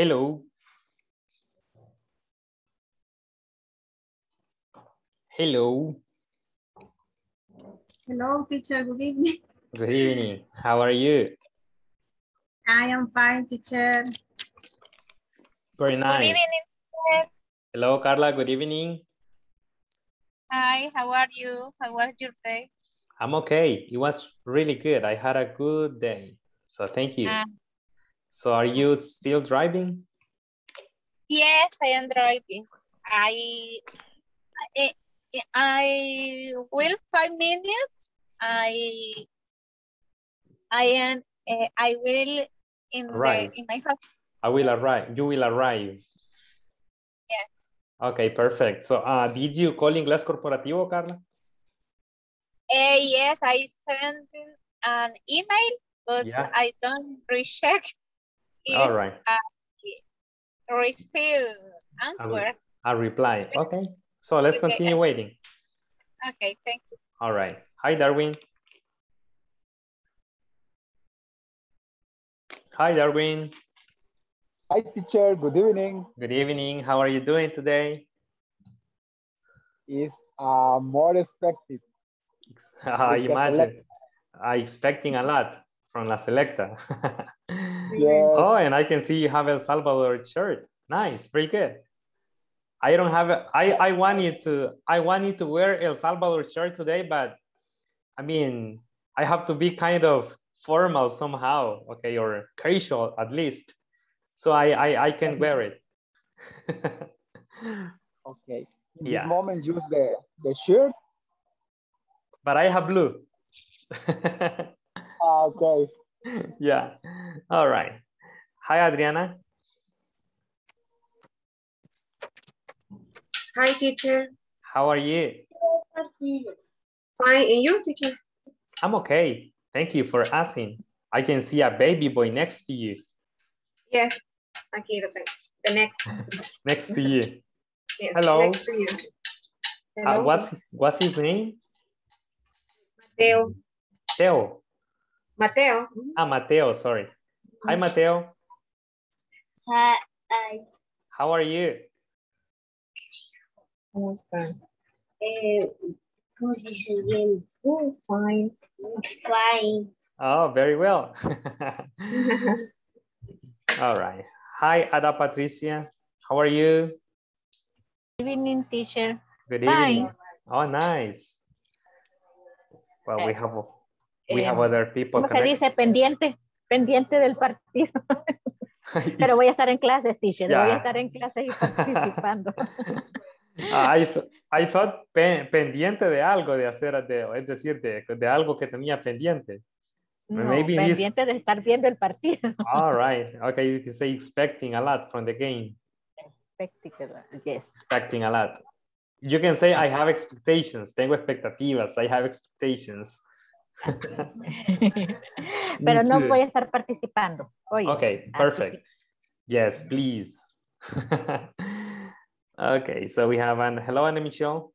Hello. Hello. Hello, teacher. Good evening. Good evening. How are you? I am fine, teacher. Very nice. Good evening, teacher. Hello, Carla. Good evening. Hi, how are you? How was your day? I'm okay. It was really good. I had a good day. So thank you. So are you still driving? Yes, I am driving. I will 5 minutes. I will in my house. I will arrive. You will arrive. Yes. Okay, perfect. So, did you call Inglés Corporativo, Carla? Yes, I sent an email, but yeah. I don't recheck. All right. I receive answer. A reply. Okay. So let's continue waiting. Okay, thank you. All right. Hi, Darwin. Hi, Darwin. Hi, teacher. Good evening. Good evening. How are you doing today? It's more expected. I imagine. I'm expecting a lot from La Selecta. Yes. Oh, and I can see you have El Salvador shirt. Nice, very good. I don't have. I wanted to wear El Salvador shirt today, but I mean, I have to be kind of formal somehow, okay, or casual at least. So I can wear it. Okay. In this moment, use the shirt. But I have blue. Okay. Yeah. All right. Hi, Adriana. Hi, teacher. How are you? Fine. And you, teacher? I'm okay. Thank you for asking. I can see a baby boy next to you. Yes. Okay. The next. Next to you. Yes, hello. Next to you. Hello. What's his name? Mateo. Mateo. Mateo. Ah, Mateo. Sorry. Hi, Mateo. Hi. How are you? ¿Cómo están? Fine. Fine. Oh, very well. All right. Hi, Ada Patricia. How are you? Good evening, teacher. Good evening. Fine. Oh, nice. Well, we have other people. ¿Cómo se dice? Pendiente del partido. Pero voy a estar en clases, teacher. Yeah. Voy a estar en clases y participando. I thought pendiente de algo de hacer, es decir, de algo que tenía pendiente. No, maybe pendiente de estar viendo el partido. All right. Okay, you can say expecting a lot from the game. Expecting a lot, yes. Expecting a lot. You can say I have expectations. Tengo expectativas. I have expectations. Pero no voy a estar participando. Oye, okay, perfect. Yes, please. Okay, so we have hello, Ana Michelle.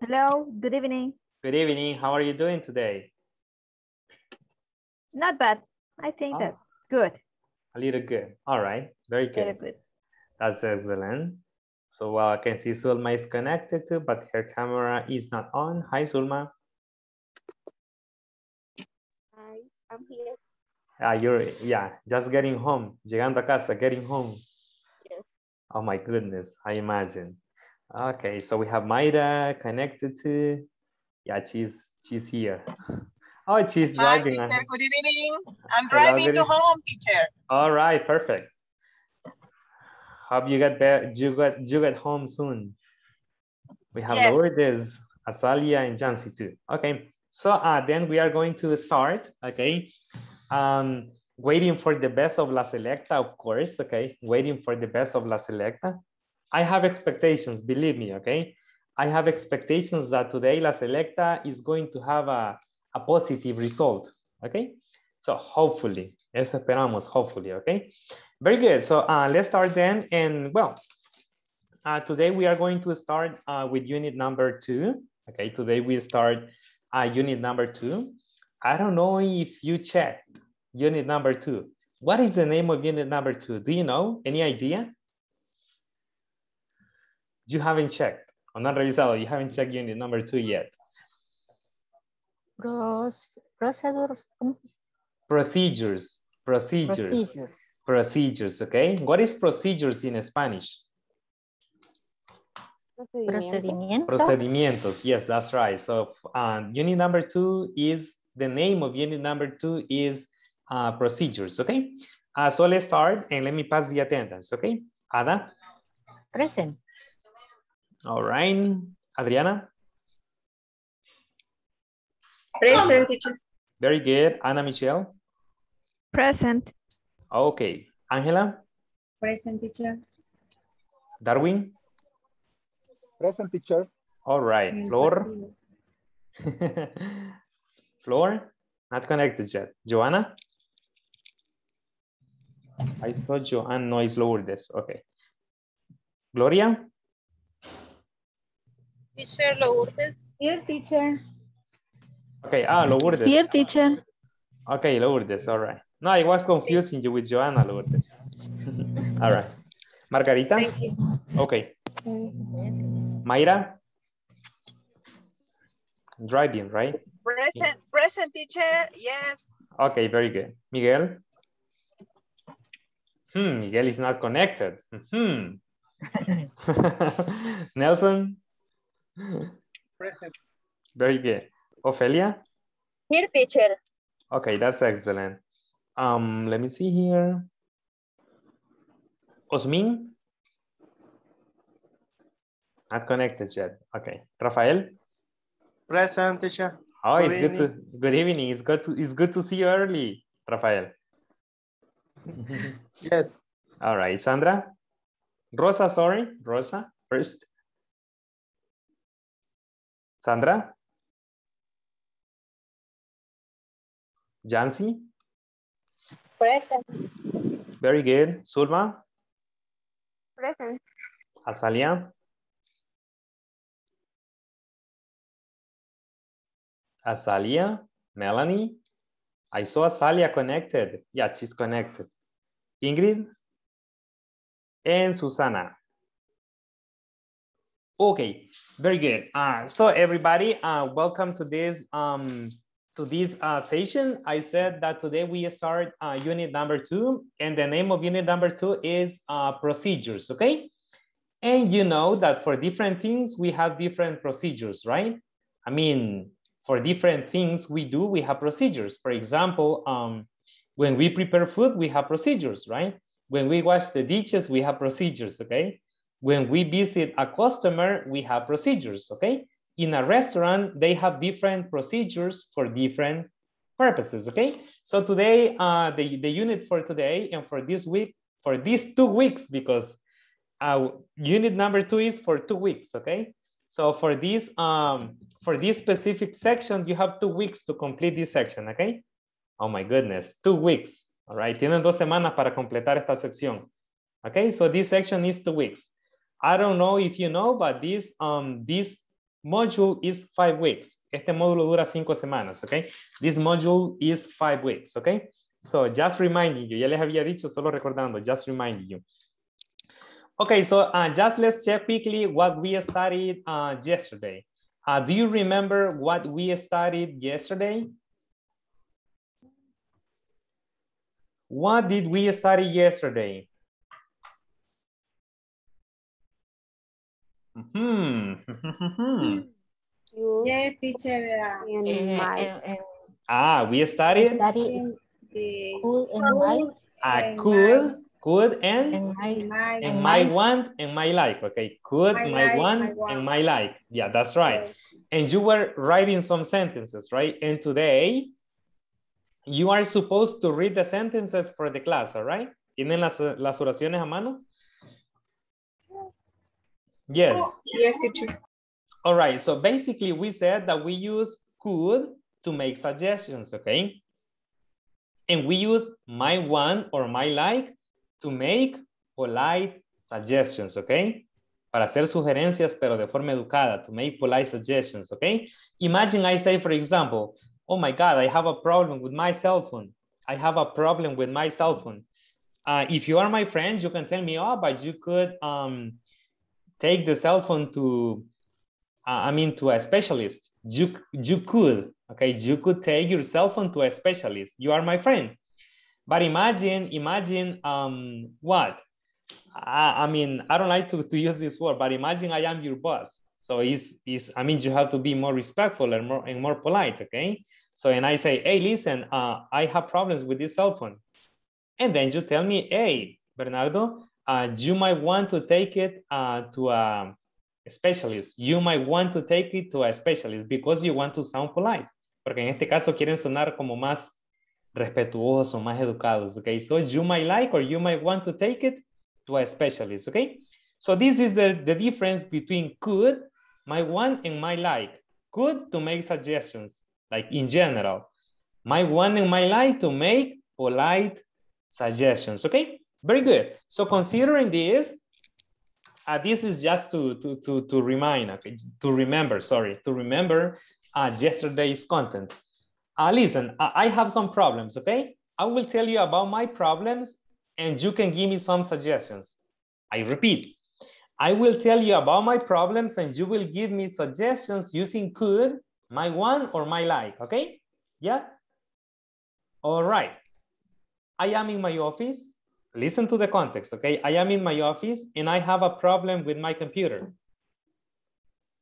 Hello, good evening. Good evening, how are you doing today? Not bad, I think that's good. A little good, all right, very good. That's excellent. So I can see Zulma is connected too, but her camera is not on. Hi, Zulma. Hi, I'm here. Just getting home, llegando a casa, getting home. Oh my goodness, I imagine. Okay, so we have Mayra connected to, she's here. Oh, she's driving. Hi, teacher, good evening. I'm driving to home, teacher. All right, perfect. Hope you get back, you get home soon. We have Lourdes, Azalia, and Jancy too. Okay, so then we are going to start, okay? Waiting for the best of La Selecta, of course, okay? Waiting for the best of La Selecta. I have expectations, believe me, okay? I have expectations that today La Selecta is going to have a positive result, okay? So hopefully, eso esperamos, hopefully, okay? Very good, so let's start then. And well, today we are going to start with unit number 2, okay? Today we start unit number 2. I don't know if you checked. Unit number 2, What is the name of unit number 2? Do you know? Any idea? You haven't checked. O no han revisado. You haven't checked unit number 2 yet. Procedures, okay? What is procedures in Spanish? Procedimientos. Procedimientos, yes, that's right. So unit number 2 is, the name of unit number 2 is procedures, okay? So let's start and let me pass the attendance, okay? Ada? Present. All right. Adriana? Present, teacher. Very good. Ana Michelle? Present. Okay. Angela? Present, teacher. Darwin? Present, teacher. All right. Flor? Flor? Not connected yet. Joanna? I saw Joanna. No, it's lower this. Okay. Gloria? Teacher Lourdes. Here, teacher. Okay, Lourdes. Here, teacher. Okay, Lourdes, all right. No, I was confusing you with Joanna Lourdes. All right. Margarita? Thank you. Okay. Mayra? Driving, right? Present, yeah. Present, teacher, yes. Okay, very good. Miguel? Miguel is not connected. Nelson? Present. Very good. Ophelia? Here, teacher. Okay, that's excellent. Let me see here. Osmin? Not connected yet. Okay. Rafael? Present, teacher. Oh, it's good to, good evening. It's good to see you early, Rafael. Yes. All right, Sandra? Rosa, sorry. Rosa, first. Sandra? Jancy? Present. Very good. Sulma? Present. Azalia? Azalia? Melanie? I saw Azalia connected. Yeah, she's connected. Ingrid? And Susana. Okay, very good. So everybody, welcome to this session. I said that today we start unit number 2, and the name of unit number 2 is procedures, okay? And you know that for different things, we have different procedures, right? I mean, for different things we do, we have procedures. For example, when we prepare food, we have procedures, right? When we wash the dishes, we have procedures, okay? When we visit a customer, we have procedures, okay? In a restaurant, they have different procedures for different purposes, okay? So today, the unit for today and for this week, for these 2 weeks, because unit number 2 is for 2 weeks, okay? So for this specific section, you have 2 weeks to complete this section, okay? Oh my goodness, 2 weeks, all right? Tienen 2 semanas para completar esta sección, okay? So this section is 2 weeks. I don't know if you know, but this this module is 5 weeks. Este módulo dura 5 semanas, okay? This module is 5 weeks, okay? So just reminding you, ya les había dicho, solo recordando, just reminding you. Okay, so just let's check quickly what we studied yesterday. Do you remember what we studied yesterday? What did we study yesterday? Yes, teacher. We studied could and might. Could and my want and my like. Okay, could, my want and my like. Yeah, that's right. And you were writing some sentences, right? And today, you are supposed to read the sentences for the class, all right? ¿Tienen las oraciones a mano? Yes. Yes, teacher. All right. So basically, we said that we use could to make suggestions, okay? And we use my want or my like to make polite suggestions, okay? Para hacer sugerencias, pero de forma educada, to make polite suggestions, okay? Imagine I say, for example, oh my God, I have a problem with my cell phone. I have a problem with my cell phone. If you are my friend, you can tell me, oh, but you could take the cell phone to, to a specialist. You could, okay? You could take your cell phone to a specialist. You are my friend. But imagine what? I don't like to use this word, but imagine I am your boss. So you have to be more respectful and more polite, okay? So, and I say, hey, listen, I have problems with this cell phone. And then you tell me, hey, Bernardo, you might want to take it to a specialist. You might want to take it to a specialist because you want to sound polite. Porque en este caso quieren sonar como más respetuosos, más educados, okay? So you might like or you might want to take it to a specialist, okay? So this is the difference between could, my want, and my like. Could to make suggestions, like in general. My want and my like to make polite suggestions, okay? Very good. So considering this, this is just to remind, okay? To remember yesterday's content. Listen, I have some problems, okay? I will tell you about my problems and you can give me some suggestions. I repeat, I will tell you about my problems and you will give me suggestions using could, my want, or my like, okay? Yeah? All right. I am in my office. Listen to the context, okay? I am in my office and I have a problem with my computer.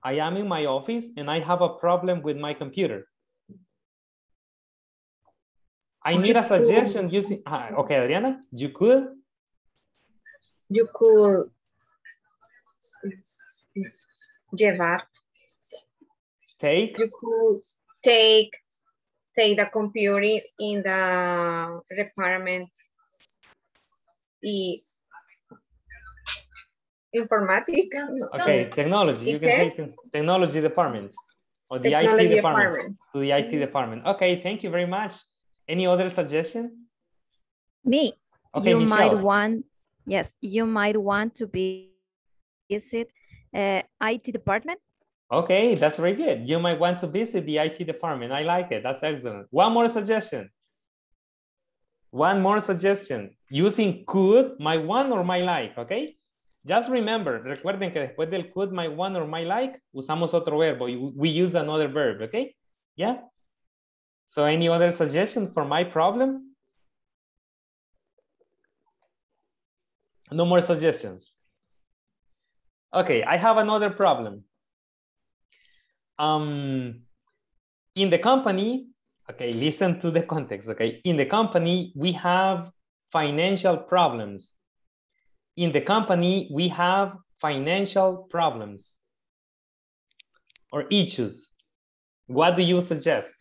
I am in my office and I have a problem with my computer. I need a suggestion using, okay, Adriana, you could? You could llevar. Take? You could take the computer in the department Informatica. Okay, technology, you can take technology department or the IT department. To the IT department. Okay, thank you very much. Any other suggestion? Me. Okay, you Michelle. You might want to visit IT department. Okay, that's very good. You might want to visit the IT department. I like it. That's excellent. One more suggestion. Using could, my want, or my like, okay? Just remember, recuerden que después del could, my want, or my like, usamos otro verbo. We use another verb, okay? Yeah? So any other suggestion for my problem? No more suggestions. Okay, I have another problem. In the company, okay, listen to the context, okay? In the company, we have financial problems. In the company, we have financial problems or issues. What do you suggest?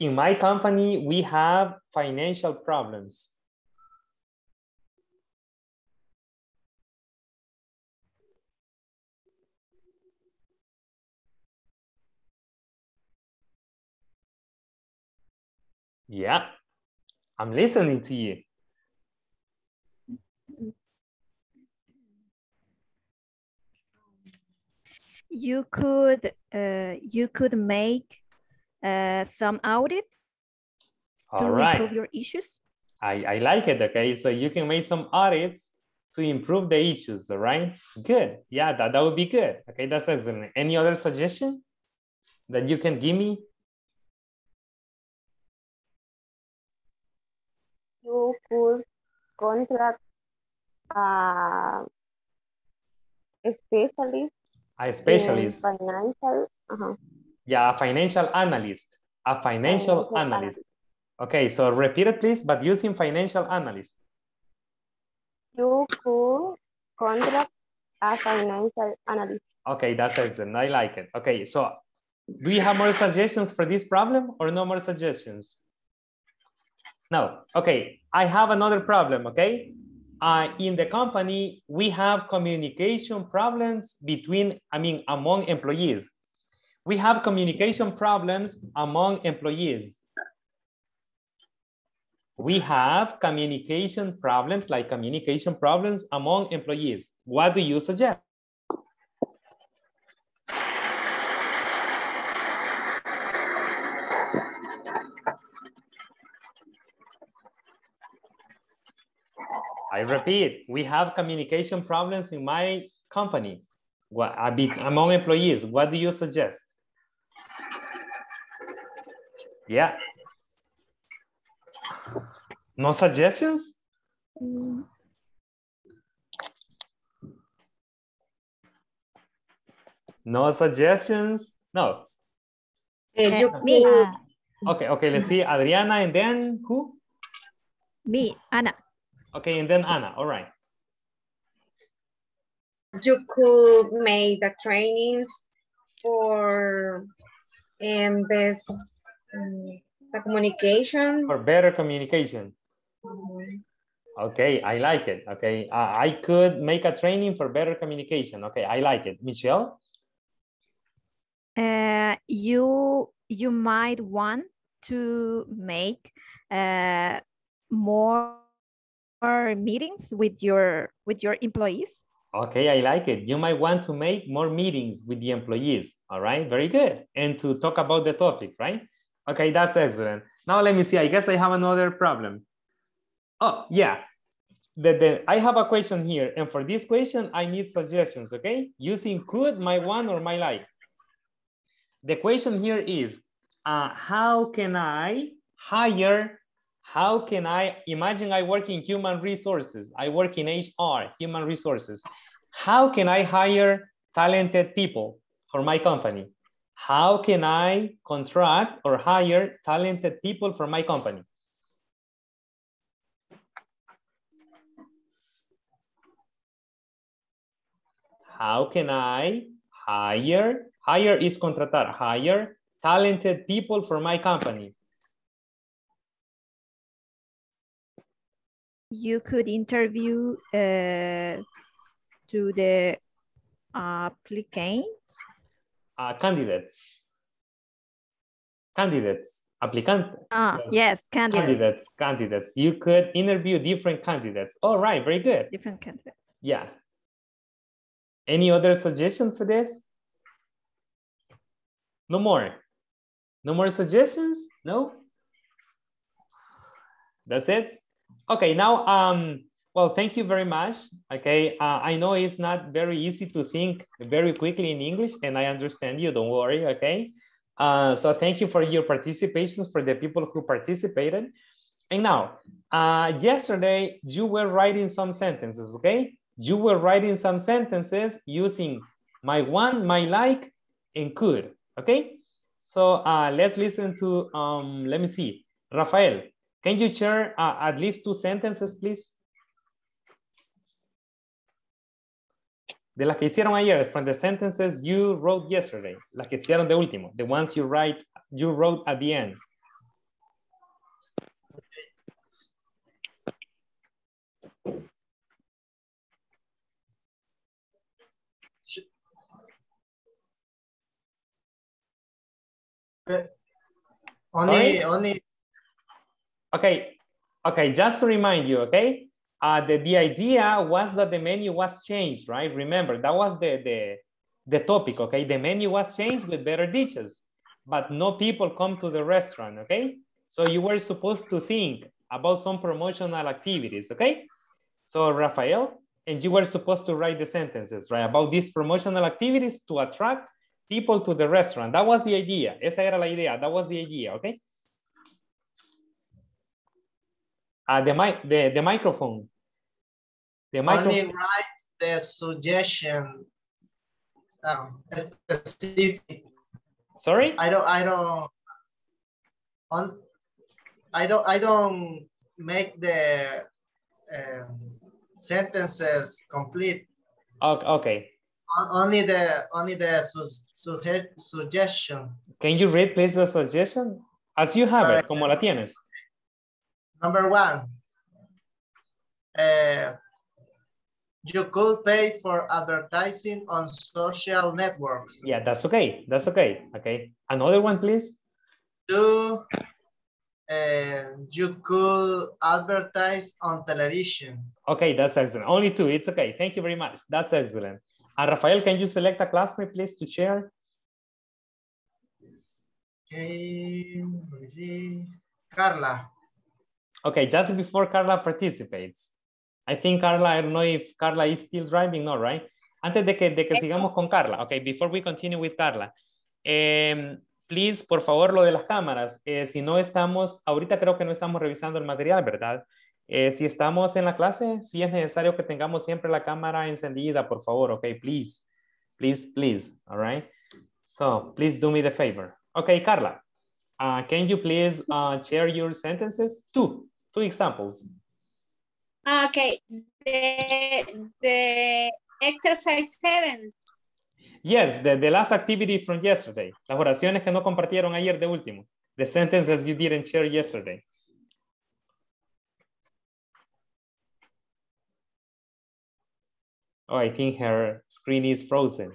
In my company, we have financial problems. Yeah, I'm listening to you. You could make some audits to improve your issues. I like it, okay? So you can make some audits to improve the issues, all right? Good, yeah, that would be good. Okay, that's excellent. Any other suggestion that you can give me? You could contract a specialist. Financial, yeah, a financial analyst. Okay, so repeat it, please, but using financial analyst. You could contract a financial analyst. Okay, that's excellent. I like it. Okay, so do you have more suggestions for this problem or no more suggestions? No. Okay, I have another problem, okay? In the company, we have communication problems among employees. We have communication problems among employees. We have communication problems among employees. What do you suggest? I repeat, we have communication problems in my company. What, among employees, what do you suggest? Yeah. No suggestions? No suggestions? No. Me. Okay, okay, let's see. Adriana, and then who? Me, Anna. Okay, and then Anna, all right. You could make the trainings for best the communication. For better communication. Okay, I like it. Okay, I could make a training for better communication. Okay, I like it. Michelle? You might want to make more meetings with your employees. Okay, I like it. You might want to make more meetings with the employees. All right, very good. And to talk about the topic, right? Okay, that's excellent. Now let me see. I guess I have another problem. Oh, yeah. I have a question here. And for this question, I need suggestions, okay? Using could, my one, or my like. The question here is, imagine I work in human resources. I work in HR, human resources. How can I hire talented people for my company? How can I contract or hire talented people for my company? How can I hire is contratar, hire talented people for my company? You could interview to the applicants. Candidates, applicant. Yes, candidates. You could interview different candidates. All right, very good. Different candidates. Yeah. Any other suggestion for this? No more? No more suggestions? No? That's it? Okay, now, well, thank you very much. Okay, I know it's not very easy to think very quickly in English, and I understand you, don't worry, okay? So thank you for your participations, for the people who participated. And now, yesterday, you were writing some sentences, okay? You were writing some sentences using my one, my like, and could, okay? So let's listen to, let me see, Rafael, can you share at least two sentences, please? De las que hicieron ayer, from the sentences you wrote yesterday, las que hicieron de último, the ones you wrote at the end. Only. Okay, just to remind you, okay? The idea was that the menu was changed, right? Remember, that was the topic, okay? The menu was changed with better dishes, but no people come to the restaurant, okay? So you were supposed to think about some promotional activities, okay? So Rafael, and you were supposed to write the sentences, right? About these promotional activities to attract people to the restaurant. That was the idea. Esa era la idea. That was the idea, okay? The microphone. The microphone. Only write the suggestion. Specific. Sorry. I don't make the sentences complete. Okay. Only the suggestion. Can you read please the suggestion? As you have it, como la tienes. Number one, you could pay for advertising on social networks. Yeah, that's okay. That's okay. Okay. Another one, please. Two, you could advertise on television. Okay, that's excellent. Only two. It's okay. Thank you very much. That's excellent. And Rafael, can you select a classmate, please, to share? Okay, let me see. Carla. Okay, just before Carla participates, I think Carla, I don't know if Carla is still driving, no, right? Antes de que sigamos con Carla, okay, before we continue with Carla, please, por favor, lo de las cámaras, si no estamos, ahorita creo que no estamos revisando el material, ¿verdad? Si estamos en la clase, sí es necesario que tengamos siempre la cámara encendida, por favor, okay, please, please, please, all right? So, please do me the favor. Okay, Carla, can you please share your sentences? Two examples. Okay, the exercise 7. Yes, the last activity from yesterday. Las oraciones que no compartieron ayer de último. The sentences you didn't share yesterday. Oh, I think her screen is frozen.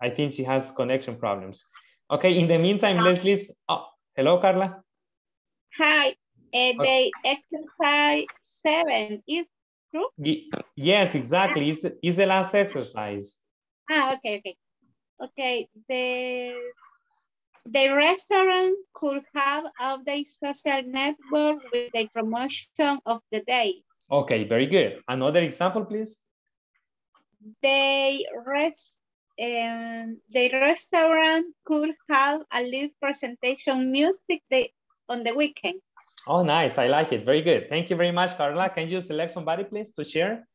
I think she has connection problems. Okay, in the meantime, let's listen. Oh, hello, Carla. Hi, the exercise 7 is true? Yes, exactly. It's the last exercise. Ah, okay, okay. Okay, the restaurant could have updated social network with the promotion of the day. Okay, very good. Another example, please. The restaurant could have a live presentation music on the weekend. Oh, nice. I like it. Very good. Thank you very much, Carla. Can you select somebody, please, to share?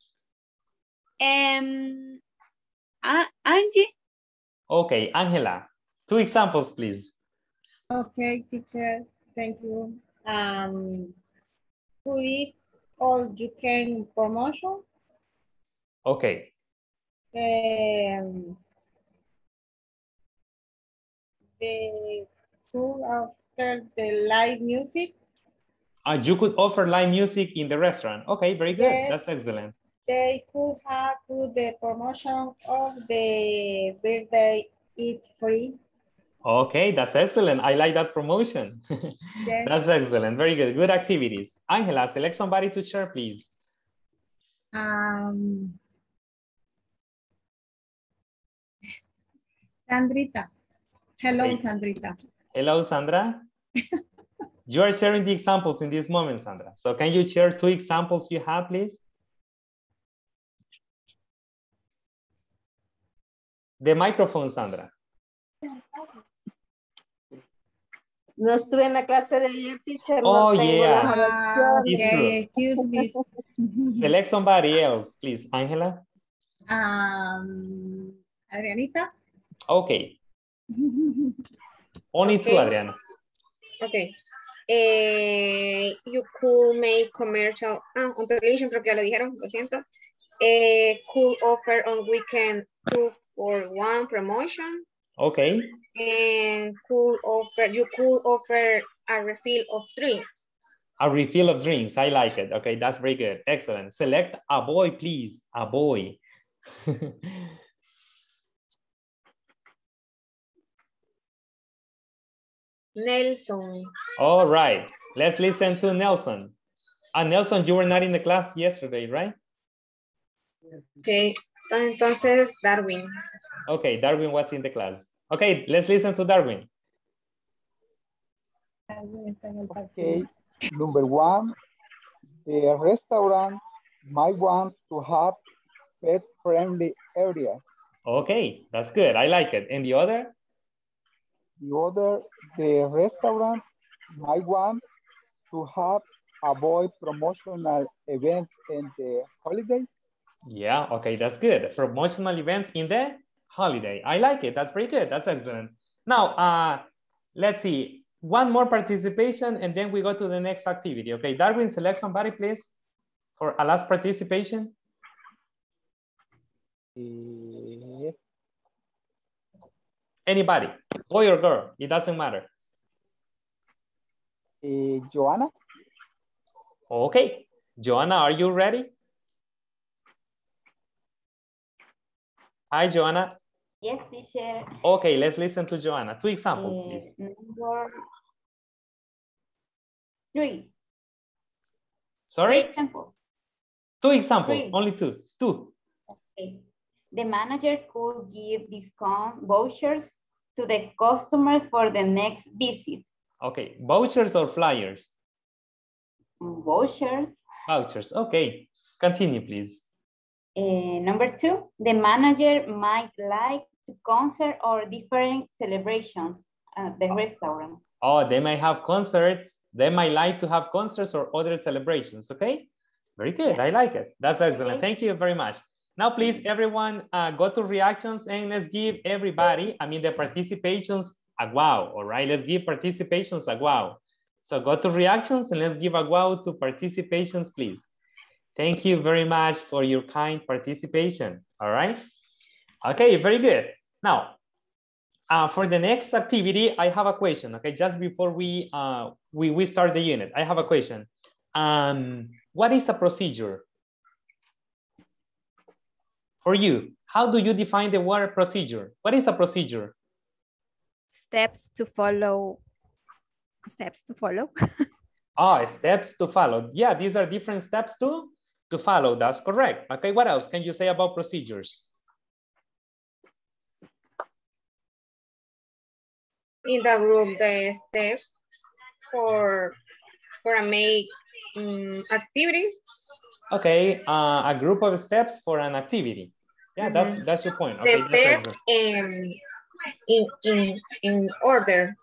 Angie. Okay, Angela. Two examples, please. Okay, teacher. Thank you. Could it all you can promotion? Okay. The could offer the live music. You could offer live music in the restaurant. Okay, very good. Yes. That's excellent. They could have the promotion of the birthday eat free. Okay, that's excellent. I like that promotion. Yes. That's excellent. Very good. Good activities. Angela, select somebody to share, please. Sandrita. Hello, hey. Sandrita. Hello, Sandra. You are sharing the examples in this moment, Sandra. So can you share two examples you have, please? The microphone, Sandra. No estuve en la clase de ayer, teacher. Oh, no, yeah. Okay, excuse me. Select somebody else, please. Angela. Adrianita. Okay. Only two, Adriana. Okay. You could make commercial competition, creo que ya lo dijeron, lo siento. Could offer on weekend 2 for 1 promotion. Okay. And you could offer a refill of drinks. A refill of drinks. I like it. Okay, that's very good. Excellent. Select a boy, please. A boy. Nelson. All right. Let's listen to Nelson. Nelson, you were not in the class yesterday, right? Okay. Entonces, Darwin. Okay, Darwin was in the class. Okay, let's listen to Darwin. Okay, number 1, the restaurant might want to have pet-friendly area. Okay, that's good. I like it. And the other? The restaurant might want to have a boy promotional event in the holiday. Yeah, okay, that's good. Promotional events in the holiday. I like it. That's pretty good. That's excellent. Now, let's see. One more participation, and then we go to the next activity. Okay, Darwin, select somebody, please, for a last participation. Anybody, boy or girl, it doesn't matter. Joanna. Okay, Joanna, are you ready? Hi, Joanna. Yes, teacher. Okay, let's listen to Joanna. Two examples, please. Number 3. Sorry? Two examples, only two. Okay. The manager could give discount vouchers to the customers for the next visit. Okay, vouchers or flyers? Vouchers. Okay. Continue, please. Number two, the manager might like to concert or different celebrations at the restaurant. Oh, they might have concerts. They might like to have concerts or other celebrations. Okay, very good. Yeah. I like it. That's excellent. Okay. Thank you very much. Now, please, everyone, go to reactions and let's give everybody, I mean, the participations a wow. All right, let's give participations a wow. So go to reactions and let's give a wow to participations, please. Thank you very much for your kind participation. All right. Okay, very good. Now, for the next activity, I have a question. Okay, just before we start the unit, I have a question. What is a procedure? For you, how do you define the word procedure? What is a procedure? Steps to follow. Steps to follow. Oh, steps to follow. Yeah, these are different steps to follow. That's correct. Okay, what else can you say about procedures? In the group, the steps for a make activity. Okay, a group of steps for an activity. Yeah, that's the point. Okay, the step in order.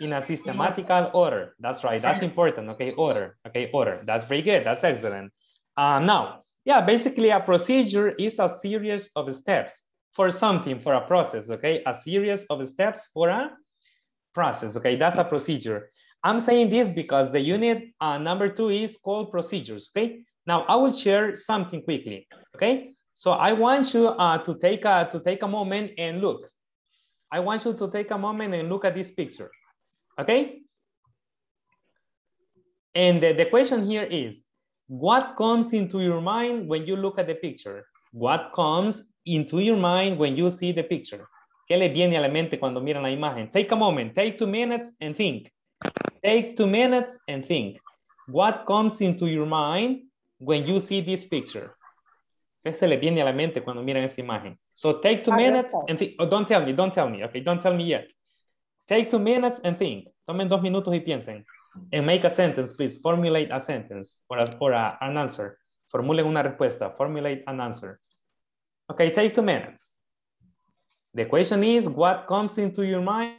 In a systematical order. That's right. That's important. Okay, order. Okay, order. That's very good. That's excellent. Now, yeah, basically a procedure is a series of steps for something, for a process. Okay, a series of steps for a process. Okay, that's a procedure. I'm saying this because the unit number 2 is called procedures. Okay. Now I will share something quickly. Okay. So I want you to take a moment and look. I want you to take a moment and look at this picture. Okay. And the question here is, what comes into your mind when you look at the picture? What comes into your mind when you see the picture? ¿Qué le viene a la mente cuando miran la imagen? Take a moment, take 2 minutes and think. Take 2 minutes and think. What comes into your mind when you see this picture? ¿Qué se le viene a la mente cuando miran esa imagen? So take 2 minutes and think. Oh, don't tell me, don't tell me. Okay, don't tell me yet. Take 2 minutes and think. Tomen 2 minutos y piensen. And make a sentence, please. Formulate a sentence or an answer. Formulen una respuesta. Formulate an answer. Okay, take 2 minutes. The question is, what comes into your mind?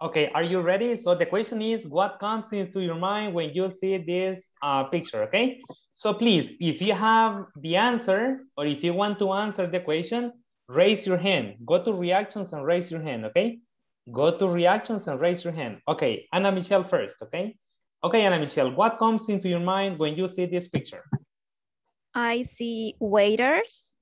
Okay, are you ready? So the question is, what comes into your mind when you see this picture, okay? So please, if you have the answer, or if you want to answer the question, raise your hand. Go to reactions and raise your hand, okay? Go to reactions and raise your hand. Okay, Ana Michelle first, okay? Okay, Ana Michelle, what comes into your mind when you see this picture? I see waiters,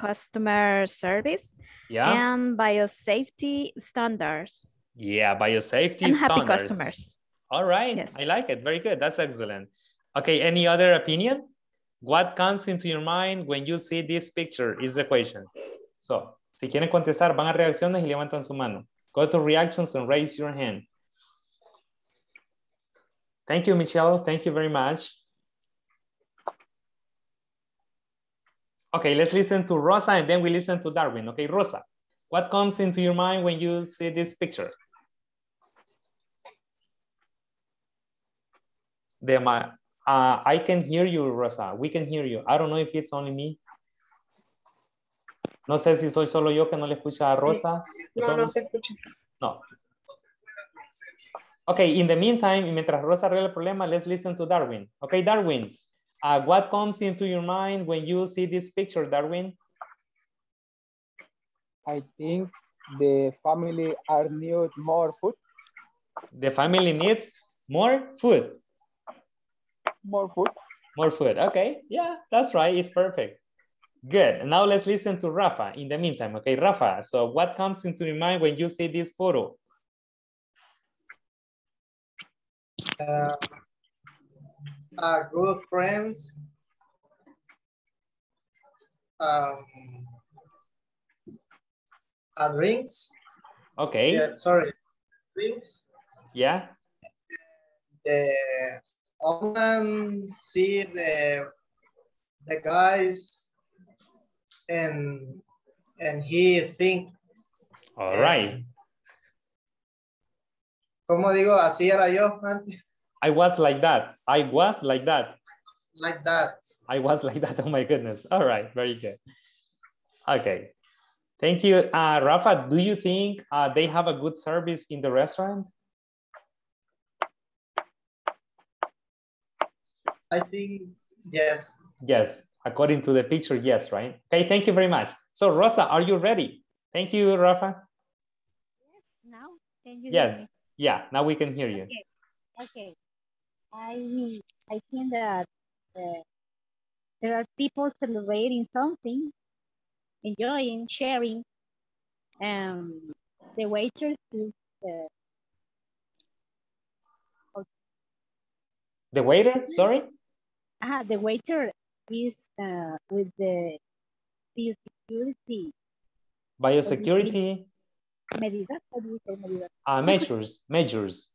customer service, and biosafety standards. Yeah, biosafety and standards. Happy customers. All right, yes. I like it. Very good. That's excellent. Okay, any other opinion? What comes into your mind when you see this picture is the question. So, si quieren contestar, van a reacciones y levantan su mano. Go to reactions and raise your hand. Thank you, Michelle. Thank you very much. Okay, let's listen to Rosa and then we listen to Darwin. Okay, Rosa, what comes into your mind when you see this picture? I can hear you, Rosa. We can hear you. I don't know if it's only me. No sé si soy solo yo que no le escucha a Rosa. No, no se escucha. No. Okay, in the meantime, mientras Rosa arregla el problema, let's listen to Darwin. Okay, Darwin, what comes into your mind when you see this picture, Darwin? I think the family needs more food. The family needs more food. More food. More food. Okay. Yeah, that's right. It's perfect. Good. Now let's listen to Rafa in the meantime. Okay, Rafa. So what comes into your mind when you see this photo? Good friends. Drinks. Okay. Yeah, sorry. Drinks. Yeah. Often see the guys and he think. All right. ¿Cómo digo? Así era yo antes. I was like that. I was like that. Like that. I was like that. Oh my goodness. All right. Very good. Okay. Thank you. Rafa, do you think they have a good service in the restaurant? I think yes. Yes, according to the picture, yes, right? Okay, thank you very much. So Rosa, are you ready? Thank you, Rafa. Yes, now can you hear me? Yeah, now we can hear you. Okay, I think that there are people celebrating something, enjoying, sharing, and the waitress is the waiter, sorry? The waiter is with the biosecurity. Biosecurity? Measures. Measures,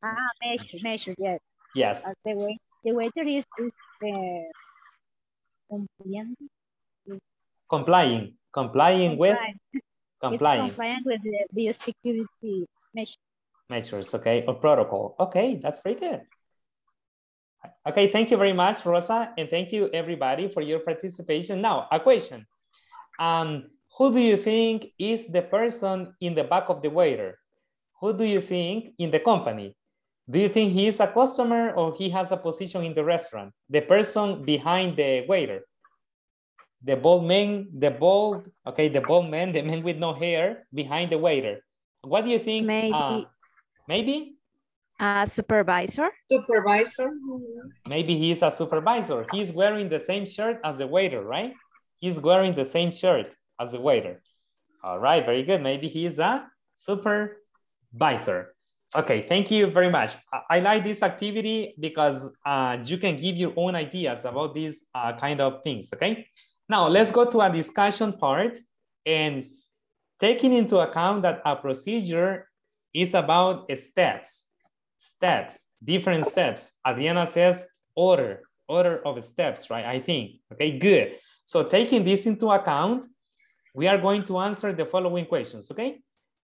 yes. Yes. The waiter is complying. Complying. Compliant with the biosecurity measures. Okay, or protocol. Okay, that's very good. Okay, thank you very much, Rosa, and thank you everybody for your participation. Now, a question. Who do you think is the person in the back of the waiter? Who do you think in the company? Do you think he is a customer or he has a position in the restaurant? The person behind the waiter. The bald man, the man with no hair behind the waiter. What do you think? Maybe. Supervisor. Maybe he's a supervisor. He's wearing the same shirt as the waiter, right? He's wearing the same shirt as the waiter. All right, very good. Maybe he's a supervisor. Okay, thank you very much. I like this activity because you can give your own ideas about these kind of things, okay? Now, let's go to a discussion part and taking into account that a procedure is about steps. Different steps. Adriana says order of steps, right? I think, okay, good. So taking this into account, we are going to answer the following questions, okay?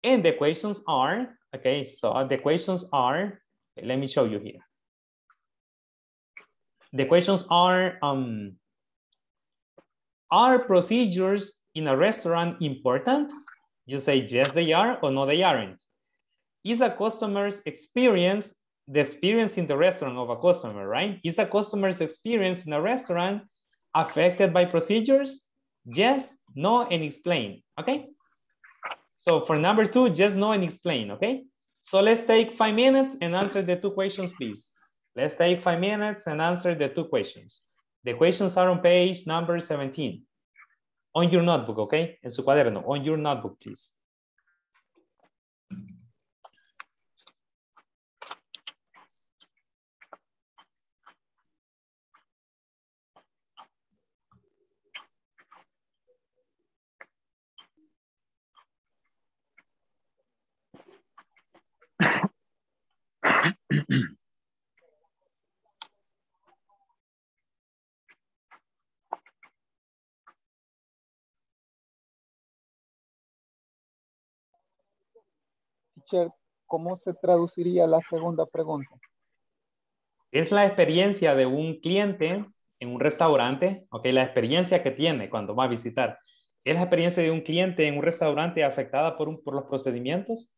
And the questions are, okay, so the questions are, let me show you here. The questions are procedures in a restaurant important? You say, yes, they are, or no, they aren't. Is a customer's experience the experience in the restaurant of a customer, right? Is a customer's experience in a restaurant affected by procedures? Yes, no, and explain, okay? So for number two, yes, no, and explain, okay? So let's take 5 minutes and answer the two questions, please. Let's take 5 minutes and answer the two questions. The questions are on page number 17. On your notebook, okay? En su cuaderno, on your notebook, please. ¿Cómo se traduciría la segunda pregunta? Es la experiencia de un cliente en un restaurante, ok, la experiencia que tiene cuando va a visitar. ¿Es la experiencia de un cliente en un restaurante afectada por los procedimientos?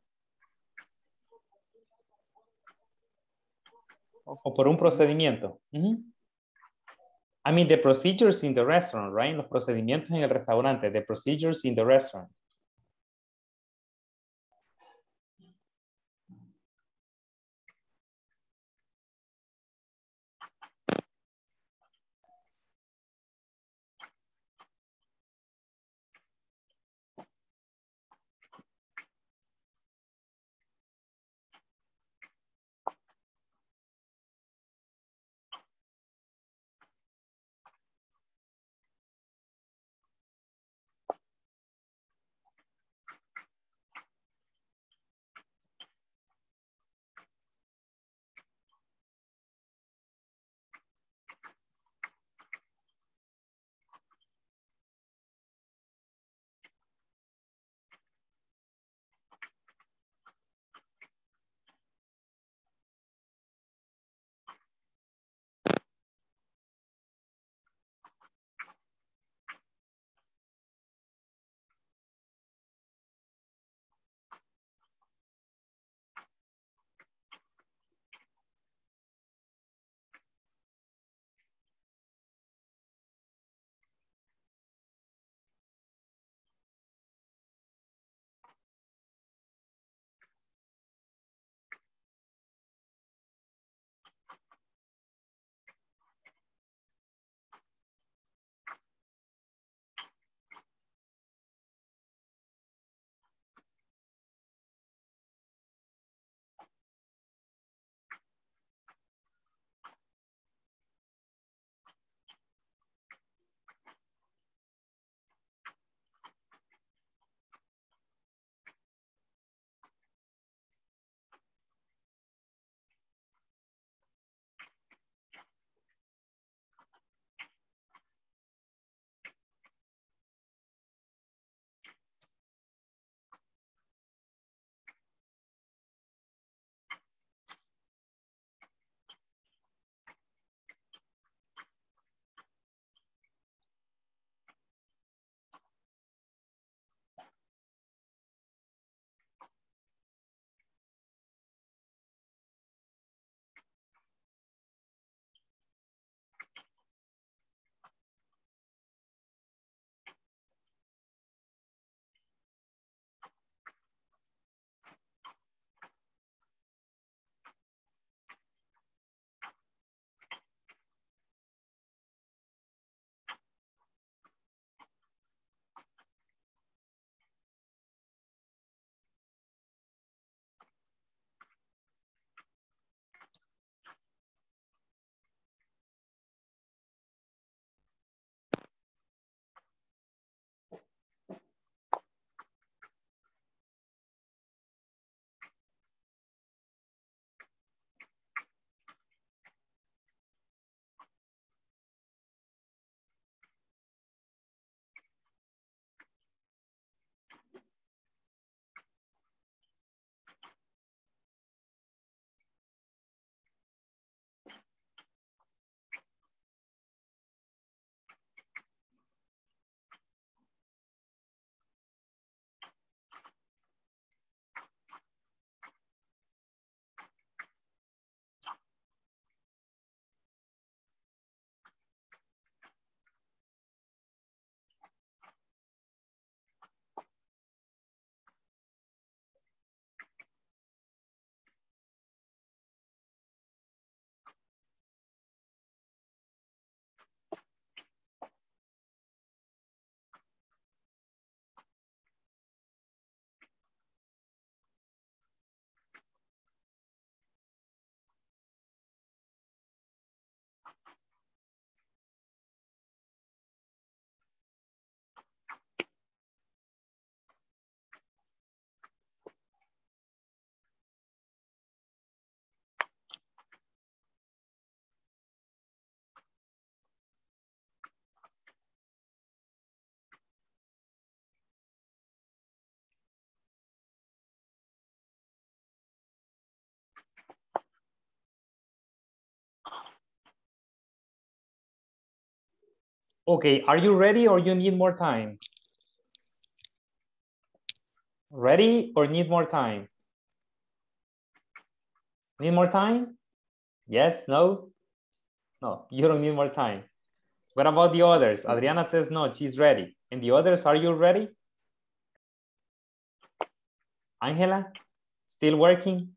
¿O por un procedimiento? I mean, the procedures in the restaurant, right? Los procedimientos en el restaurante, the procedures in the restaurant. Okay, are you ready or you need more time? Ready or need more time? Need more time? Yes, no? No, you don't need more time. What about the others? Adriana says no, she's ready. And the others, are you ready? Angela, still working?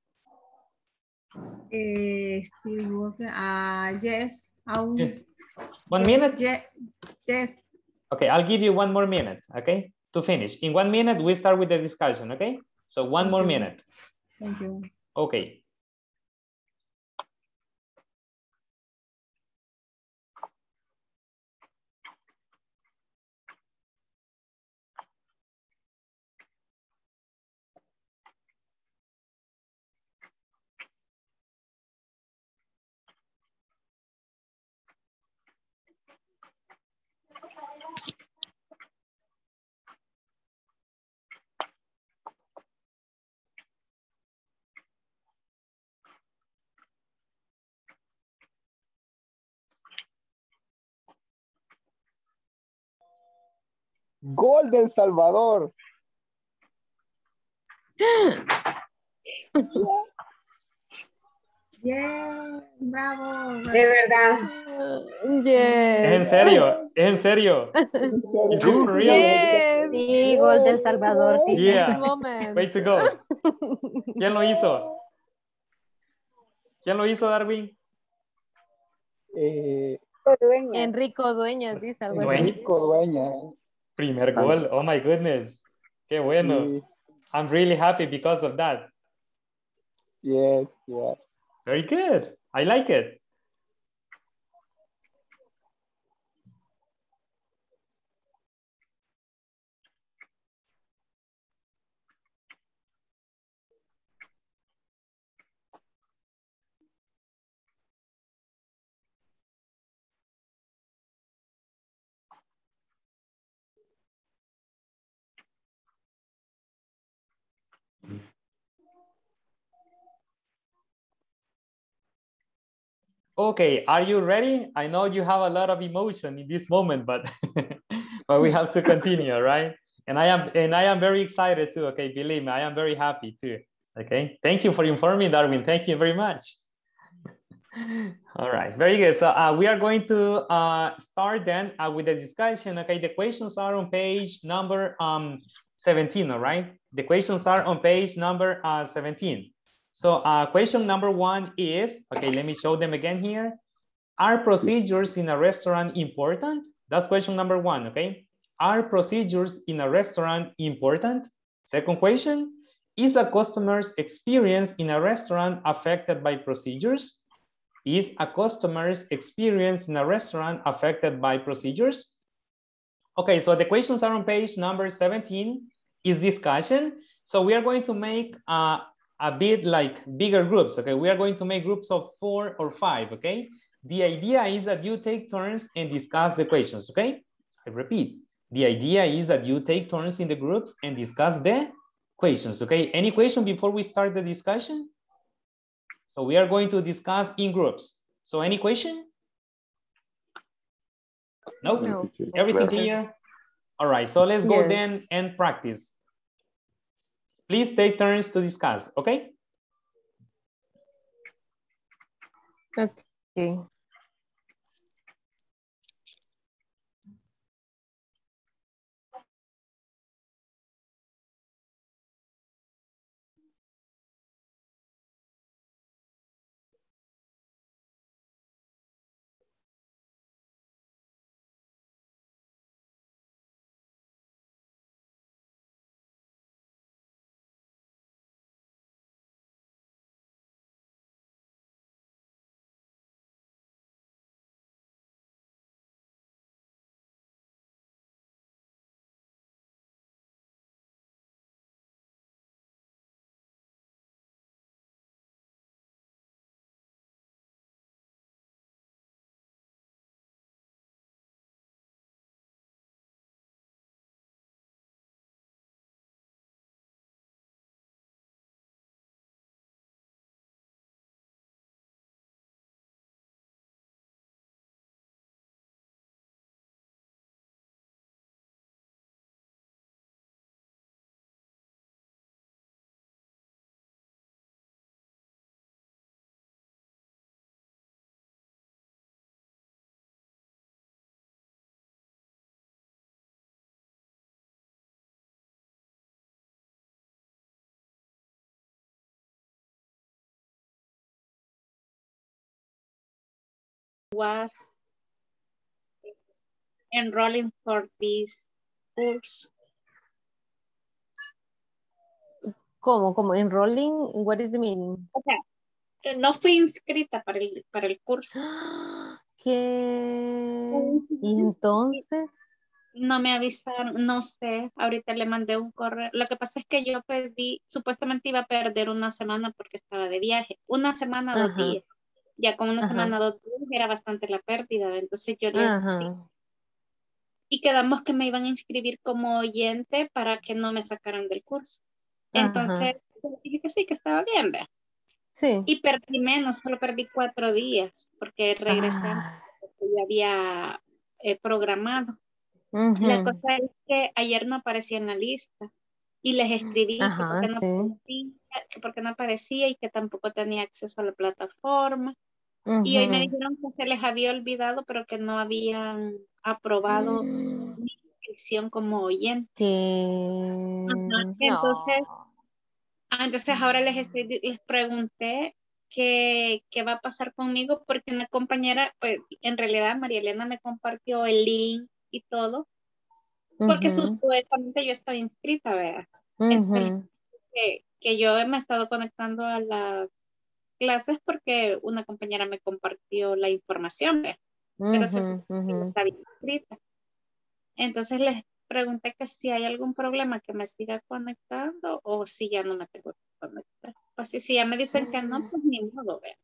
Still working, yes. One minute? Yes. Okay, I'll give you 1 more minute, okay? To finish. In 1 minute, we start with the discussion, okay? So 1 more minute. Thank you. Okay. Gol del Salvador. Yeah, bravo. De verdad. Yeah. ¿Es en serio? ¿Es en serio? ¿Es en real? Yes. Sí, gol del Salvador. Yeah. Way to go. ¿Quién lo hizo? ¿Quién lo hizo, Darwin? Enrico Dueñas, dice algo. Enrico Dueñas. Primer gol, oh my goodness. Qué bueno. I'm really happy because of that. Yes, yes. Very good. I like it. Okay, are you ready? I know you have a lot of emotion in this moment, but but we have to continue, right? And I am very excited too. Okay, believe me, I am very happy too. Okay, thank you for informing, Darwin. Thank you very much. All right, very good. So we are going to start then with the discussion. Okay, the questions are on page number 17. All right, the questions are on page number 17. So question number 1 is, okay, let me show them again here. Are procedures in a restaurant important? That's question number 1, okay? Are procedures in a restaurant important? Second question, is a customer's experience in a restaurant affected by procedures? Is a customer's experience in a restaurant affected by procedures? Okay, so the questions are on page number 17 is discussion. So we are going to make a bit like bigger groups, okay? We are going to make groups of 4 or 5, okay? The idea is that you take turns and discuss the questions, okay? I repeat, the idea is that you take turns in the groups and discuss the questions, okay? Any question before we start the discussion? So we are going to discuss in groups. So any question? Nope. No, everything clear? All right, so let's go then and practice. Please take turns to discuss, okay? Okay. was enrolling for this course. ¿Cómo? Enrolling? What is the meaning? O sea, no fui inscrita para el curso. ¿Qué? ¿Y entonces? No me avisaron, no sé. Ahorita le mandé un correo. Lo que pasa es que yo perdí, supuestamente iba a perder una semana porque estaba de viaje. Una semana, ajá, 2 días. Ya con una, ajá, semana, 2 días era bastante la pérdida. Entonces yo les dije. Y quedamos que me iban a inscribir como oyente para que no me sacaran del curso. Entonces, ajá, dije que sí, que estaba bien, ¿verdad? Sí. Y perdí menos, solo perdí 4 días, porque regresé, porque ya había programado. Uh-huh. La cosa es que ayer no aparecía en la lista, y les escribí, ajá, que, porque no aparecía y que tampoco tenía acceso a la plataforma. Uh-huh. Y hoy me dijeron que se les había olvidado, pero que no habían aprobado, uh-huh, mi inscripción como oyente. Sí. Ajá. Entonces, no. Entonces ahora les pregunté qué va a pasar conmigo, porque una compañera, pues en realidad María Elena me compartió el link y todo, porque, uh-huh, supuestamente yo estaba inscrita, ¿verdad? Uh-huh. Entonces, que yo me he estado conectando a las clases porque una compañera me compartió la información, ¿verdad? Pero, uh-huh, uh-huh, estaba inscrita. Entonces les pregunté que si hay algún problema que me siga conectando o si ya no me tengo que conectar. Pues si ya me dicen que no, pues ni modo, ¿verdad?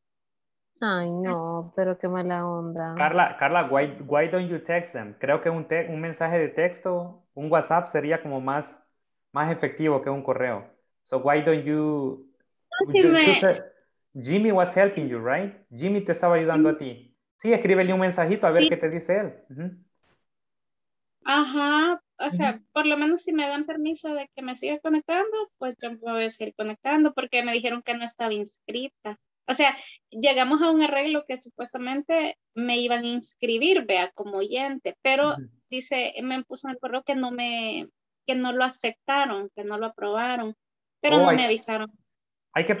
Ay, no, pero qué mala onda. Carla, why don't you text them? Creo que un mensaje de texto, un WhatsApp sería como más efectivo que un correo. So why don't you... Jimmy was helping you, right? Jimmy te estaba ayudando, mm-hmm, a ti. Sí, escríbele un mensajito a ver, sí, qué te dice él. Uh-huh. Ajá, o sea, por lo menos si me dan permiso de que me siga conectando, pues yo me voy a seguir conectando porque me dijeron que no estaba inscrita. O sea, llegamos a un arreglo que supuestamente me iban a inscribir, vea, como oyente, pero, uh-huh, dice, me puso en el correo que no lo aceptaron, que no lo aprobaron, pero me avisaron. Hay que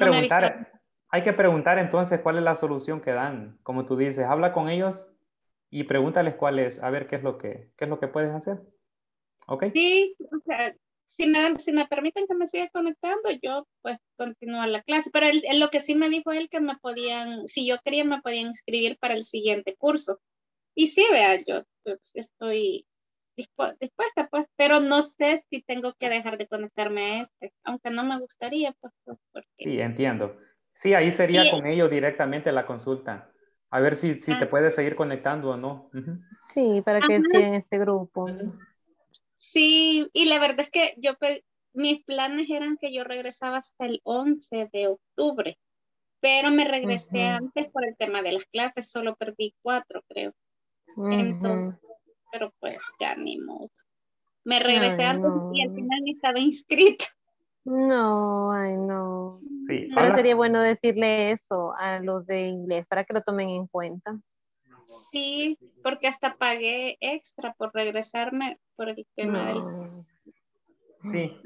preguntar, entonces cuál es la solución que dan. Como tú dices, habla con ellos y pregúntales cuál es, a ver qué es lo que puedes hacer. ¿Ok? Sí, o sea, si me permiten que me siga conectando, yo pues continúo la clase. Pero lo que sí me dijo él que si yo quería me podían inscribir para el siguiente curso. Y sí, vea, yo estoy dispuesta, pues, pero no sé si tengo que dejar de conectarme a este, aunque no me gustaría, pues porque... Sí, entiendo. Sí, ahí sería con ellos directamente la consulta. A ver si te puedes seguir conectando o no. Uh-huh. Sí, para que esté en este grupo. Uh-huh. Sí, y la verdad es que mis planes eran que yo regresaba hasta el 11 de octubre, pero me regresé, uh-huh, antes por el tema de las clases, solo perdí 4, creo. Uh-huh. Entonces, pero pues ya ni modo. Me regresé antes y al final me estaba inscrita. No, ay no. Sí, pero sería bueno decirle eso a los de inglés para que lo tomen en cuenta. Sí, porque hasta pagué extra por regresarme por el tema del... Sí.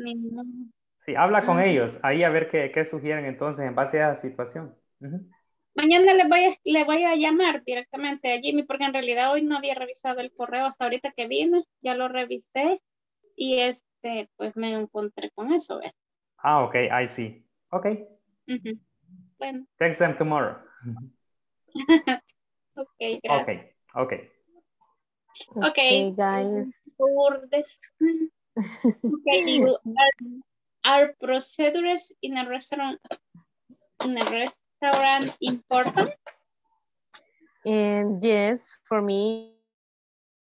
Sí, habla con ellos ahí a ver qué sugieren entonces en base a la situación. Uh-huh. Mañana les voy a llamar directamente a Jimmy porque en realidad hoy no había revisado el correo hasta ahorita que vino, ya lo revisé y pues me encontré con eso. ¿Ver? Ah, ok, I see. Ok. Uh-huh. Bueno. Text them tomorrow. Uh-huh. Okay, gracias. Okay, guys. Okay, are procedures in a restaurant important? And yes, for me.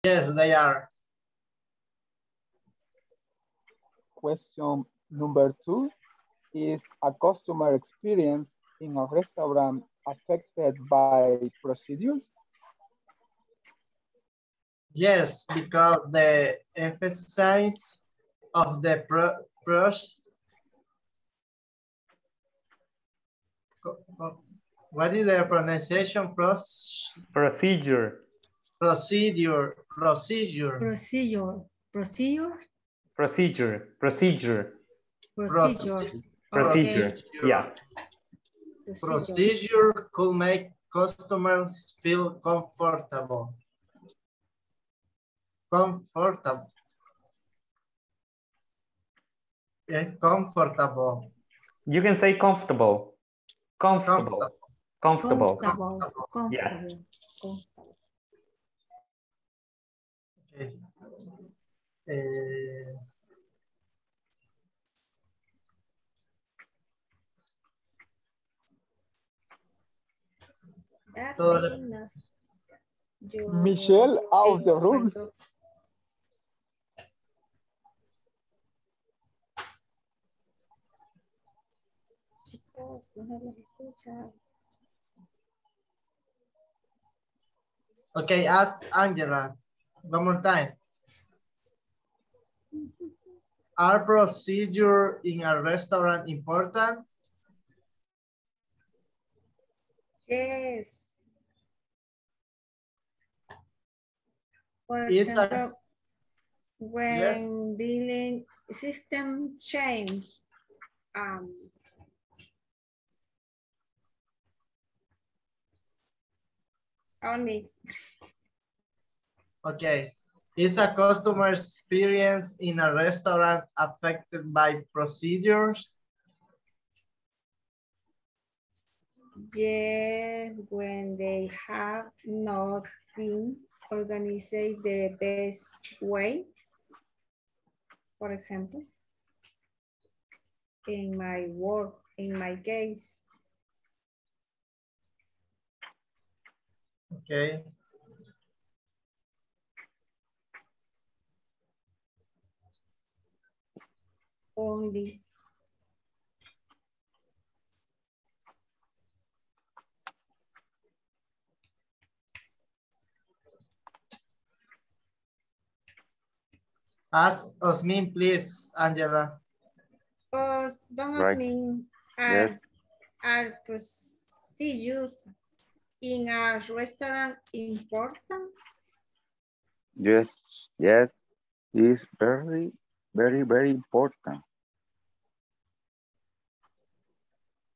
Yes, they are. Question number 2 is a customer experience in a restaurant affected by procedures? Yes, because the emphasis of the what is the pronunciation? Procedure. Yeah. Procedure could make customers feel comfortable. Comfortable. You can say comfortable. Comfortable. Comfortable. Comfortable. Yeah. Comfortable. Okay. Michelle, out of the room. Okay, ask Angela one more time. Are procedures in a restaurant important? Yes. For example, when dealing system change, only. Okay. Is a customer experience in a restaurant affected by procedures? Yes, when they have not been organized the best way. For example, in my work, in my case. Okay. Only. Ask Osmin, please, Angela. Don Osmin, right. Are procedures in a restaurant important? Yes, yes, it's very, very, very important.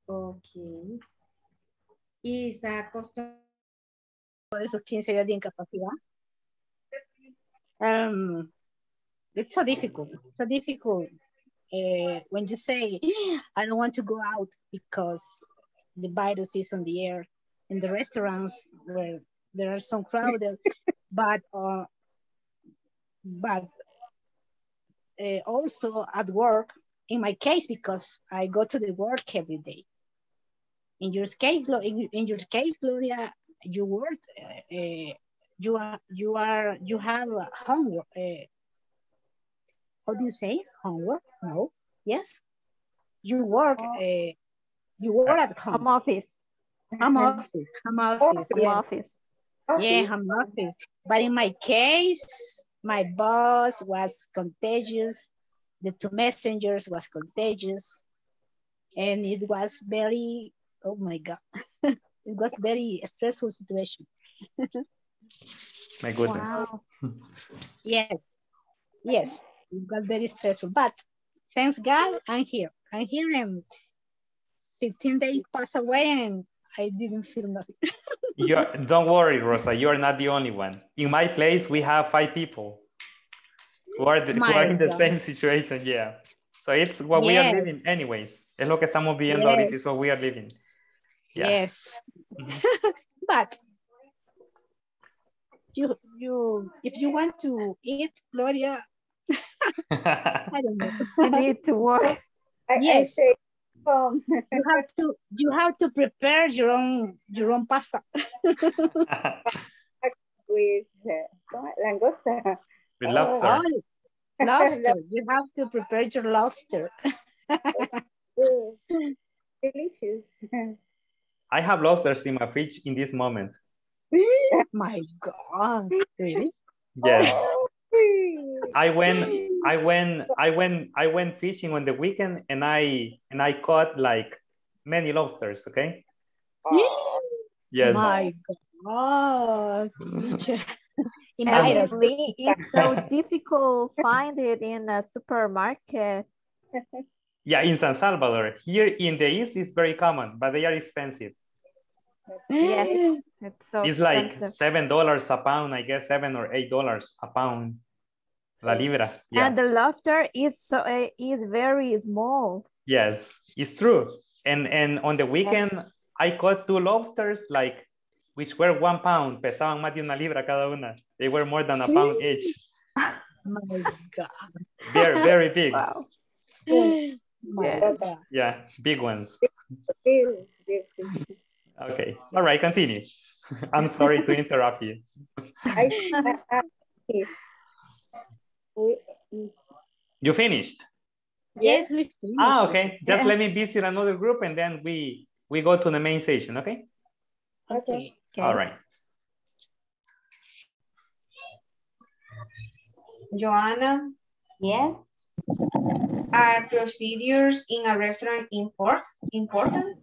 Okay. Is a customer. Esos 15 días de incapacidad. It's so difficult. It's so difficult when you say, I don't want to go out because the virus is on the air in the restaurants where there are some crowded, but also at work, in my case, because I go to the work every day. In your case, Gloria, you work, you have homework. How do you say homework? No. Yes. You work at home. Home office. Home office. But in my case, my boss was contagious. The two messengers was contagious, and it was very, oh my God. It was very stressful situation. My goodness. Wow. Yes. Yes. It was very stressful, but thanks God, I'm here. I'm here, and 15 days passed away, and I didn't feel nothing. Don't worry, Rosa. You are not the only one. In my place, we have 5 people who are in the same situation. Yeah. So it's what we are living, anyways. Es lo que estamos viviendo ahorita. It's what we are living. Yeah. Yes. Mm-hmm. But if you want to eat, Gloria. I don't know. I need to work. Yes, you have to prepare your own pasta with langosta. With lobster. Oh, lobster. You have to prepare your lobster. Delicious. I have lobsters in my fridge in this moment. My God. Really? Yes. Oh. I went fishing on the weekend, and I caught like many lobsters. Okay. Yes. My God. It's so difficult to find it in a supermarket. Yeah, in San Salvador. Here in the East, it's very common, but they are expensive. Yes. It's, so it's like $7 a pound, I guess, $7 or $8 a pound. La libra. Yeah. And the laughter is very small. Yes, it's true. And on the weekend, yes. I caught 2 lobsters, like, which were 1 pound. Pesaban más de una libra cada una. They were more than a pound each. My God. They're very big. Wow. Yeah. Yeah, big ones. Okay. All right, continue. I'm sorry to interrupt you. You finished? Yes, we finished. Ah, okay. Just let me visit another group and then we go to the main session, okay? Okay. All right. Joanna? Yes? Are procedures in a restaurant important?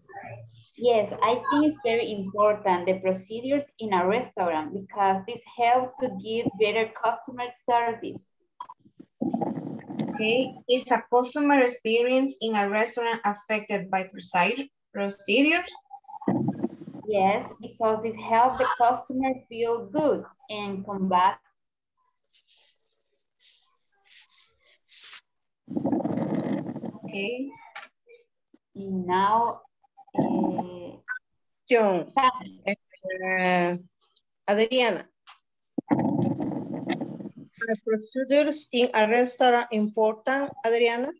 Yes, I think it's very important, the procedures in a restaurant, because this helps to give better customer service. Okay, is a customer experience in a restaurant affected by procedures? Yes, because it helps the customer feel good and come back. Okay. Now, Adriana. Are procedures in a restaurant important, Adriana?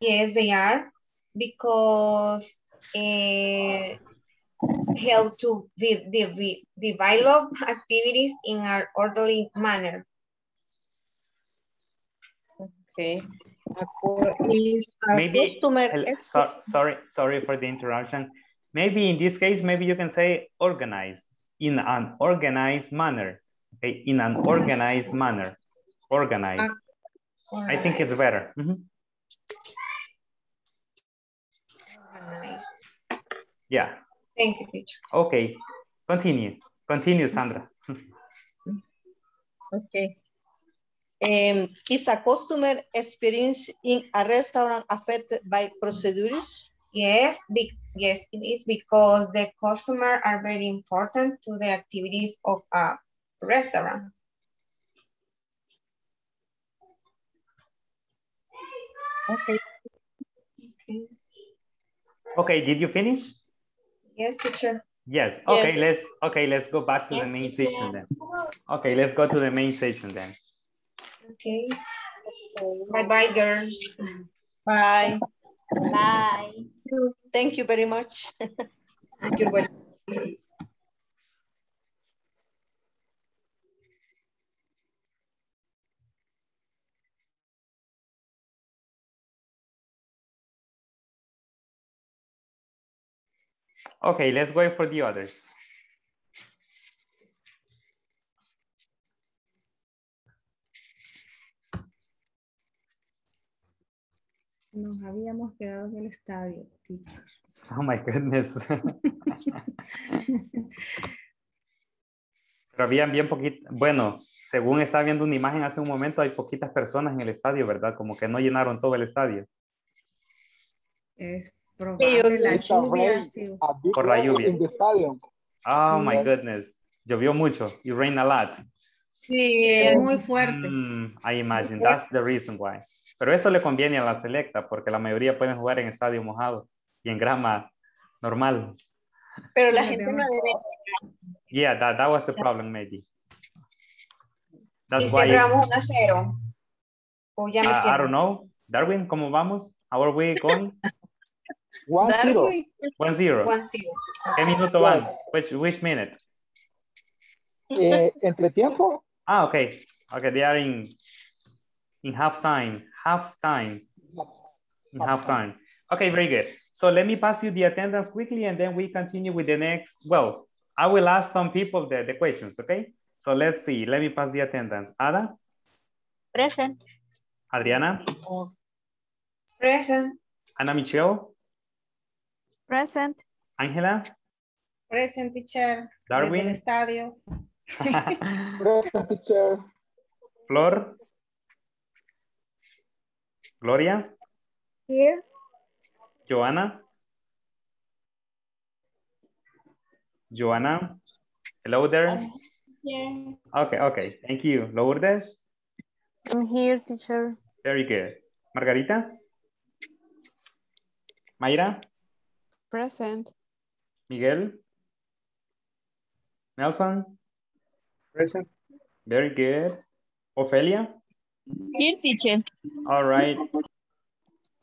Yes, they are, because help to develop activities in an orderly manner. Okay. Maybe, sorry for the interruption. Maybe in this case, maybe you can say organize in an organized manner. Okay, in an organized manner. Organized. I think it's better. Mm-hmm. Organized. Yeah. Thank you, teacher. Okay. Continue, Sandra. Okay. Is a customer experience in a restaurant affected by procedures? Yes, yes, it is, because the customer are very important to the activities of a restaurant. Okay. Okay, did you finish? Yes, teacher. Yes. Okay, yes. Let's go back to the main session then. Okay, let's go to the main session then. Okay. Bye-bye, girls. Bye. Bye. Thank you very much. Thank you. Okay, let's go for the others. Nos habíamos quedado en el estadio, teacher. Oh my goodness. Pero habían bien poquito, bueno, según estaba viendo una imagen hace un momento, hay poquitas personas en el estadio, ¿verdad? Como que no llenaron todo el estadio. Es probable la lluvia. Por la lluvia. Oh my goodness. Llovió mucho. It rained a lot. Sí, es muy fuerte. I imagine that's the reason why. Pero eso le conviene a la selecta, porque la mayoría pueden jugar en estadio mojado y en grama normal. Pero la gente no debe. Yeah, that was the problem, maybe. That's why. Cerramos 1-0. I don't know. Darwin, ¿cómo vamos? Ahora voy con 1-0. 1-0. ¿Qué minuto van? Which minute? Entre tiempo. Ah, okay. Okay, they are in half time. Half time. Okay, very good. So let me pass you the attendance quickly and then we continue with the next. Well, I will ask some people the questions, okay? So let's see. Let me pass the attendance. Ada? Present. Adriana? Present. Ana Michelle? Present. Angela? Present, teacher. Darwin? Estadio. Present, teacher. Flor? Gloria? Here. Joanna? Joanna. Hello there. Yeah. Okay, okay. Thank you. Lourdes? I'm here, teacher. Very good. Margarita? Mayra? Present. Miguel? Nelson? Present. Very good. Ofelia? Here, teacher. All right.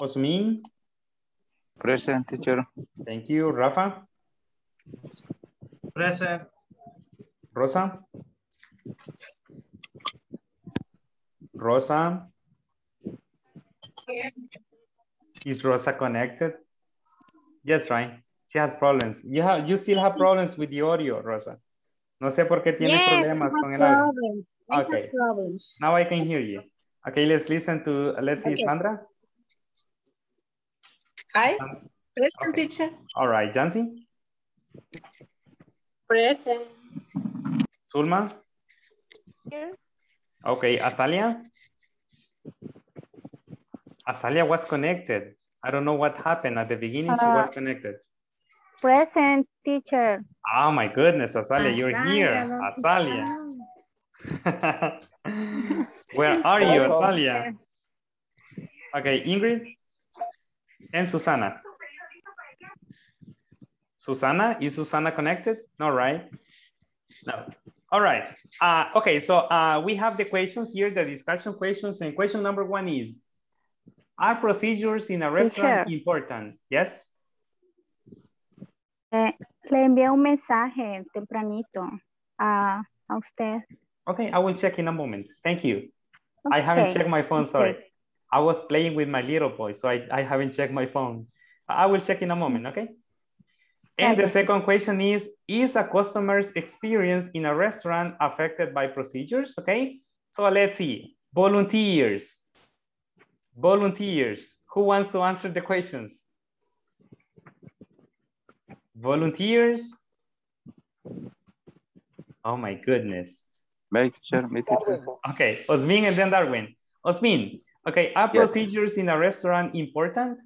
Osmin? Present, teacher. Thank you. Rafa? Present. Rosa? Rosa? Is Rosa connected? Yes, right. She has problems. You still have problems with the audio, Rosa. No sé por qué tiene problemas con el audio. Okay. Now I can hear you. Okay, let's listen to, see Sandra. Hi. Present, teacher. All right, Jancy. Present. Zulma. Here. Okay, Azalia. Azalia was connected. I don't know what happened at the beginning. She was connected. Present, teacher. Oh my goodness, Azalia, you're here. Azalia. Where are you, Azalia? Okay, Ingrid and Susana. Susana, is Susana connected? No, right? No. All right. Okay, so we have the questions here, the discussion questions. And question number one is, are procedures in a restaurant important? Yes? Le envié un mensaje tempranito a usted. Okay, I will check in a moment. Thank you. Okay. I haven't checked my phone, sorry. Okay. I was playing with my little boy, so I haven't checked my phone. I will check in a moment, okay? And the second question is a customer's experience in a restaurant affected by procedures? Okay, so let's see. Volunteers. Volunteers. Who wants to answer the questions? Volunteers? Oh my goodness. Okay, Osmin and then Darwin. Osmin, okay, are procedures in a restaurant important?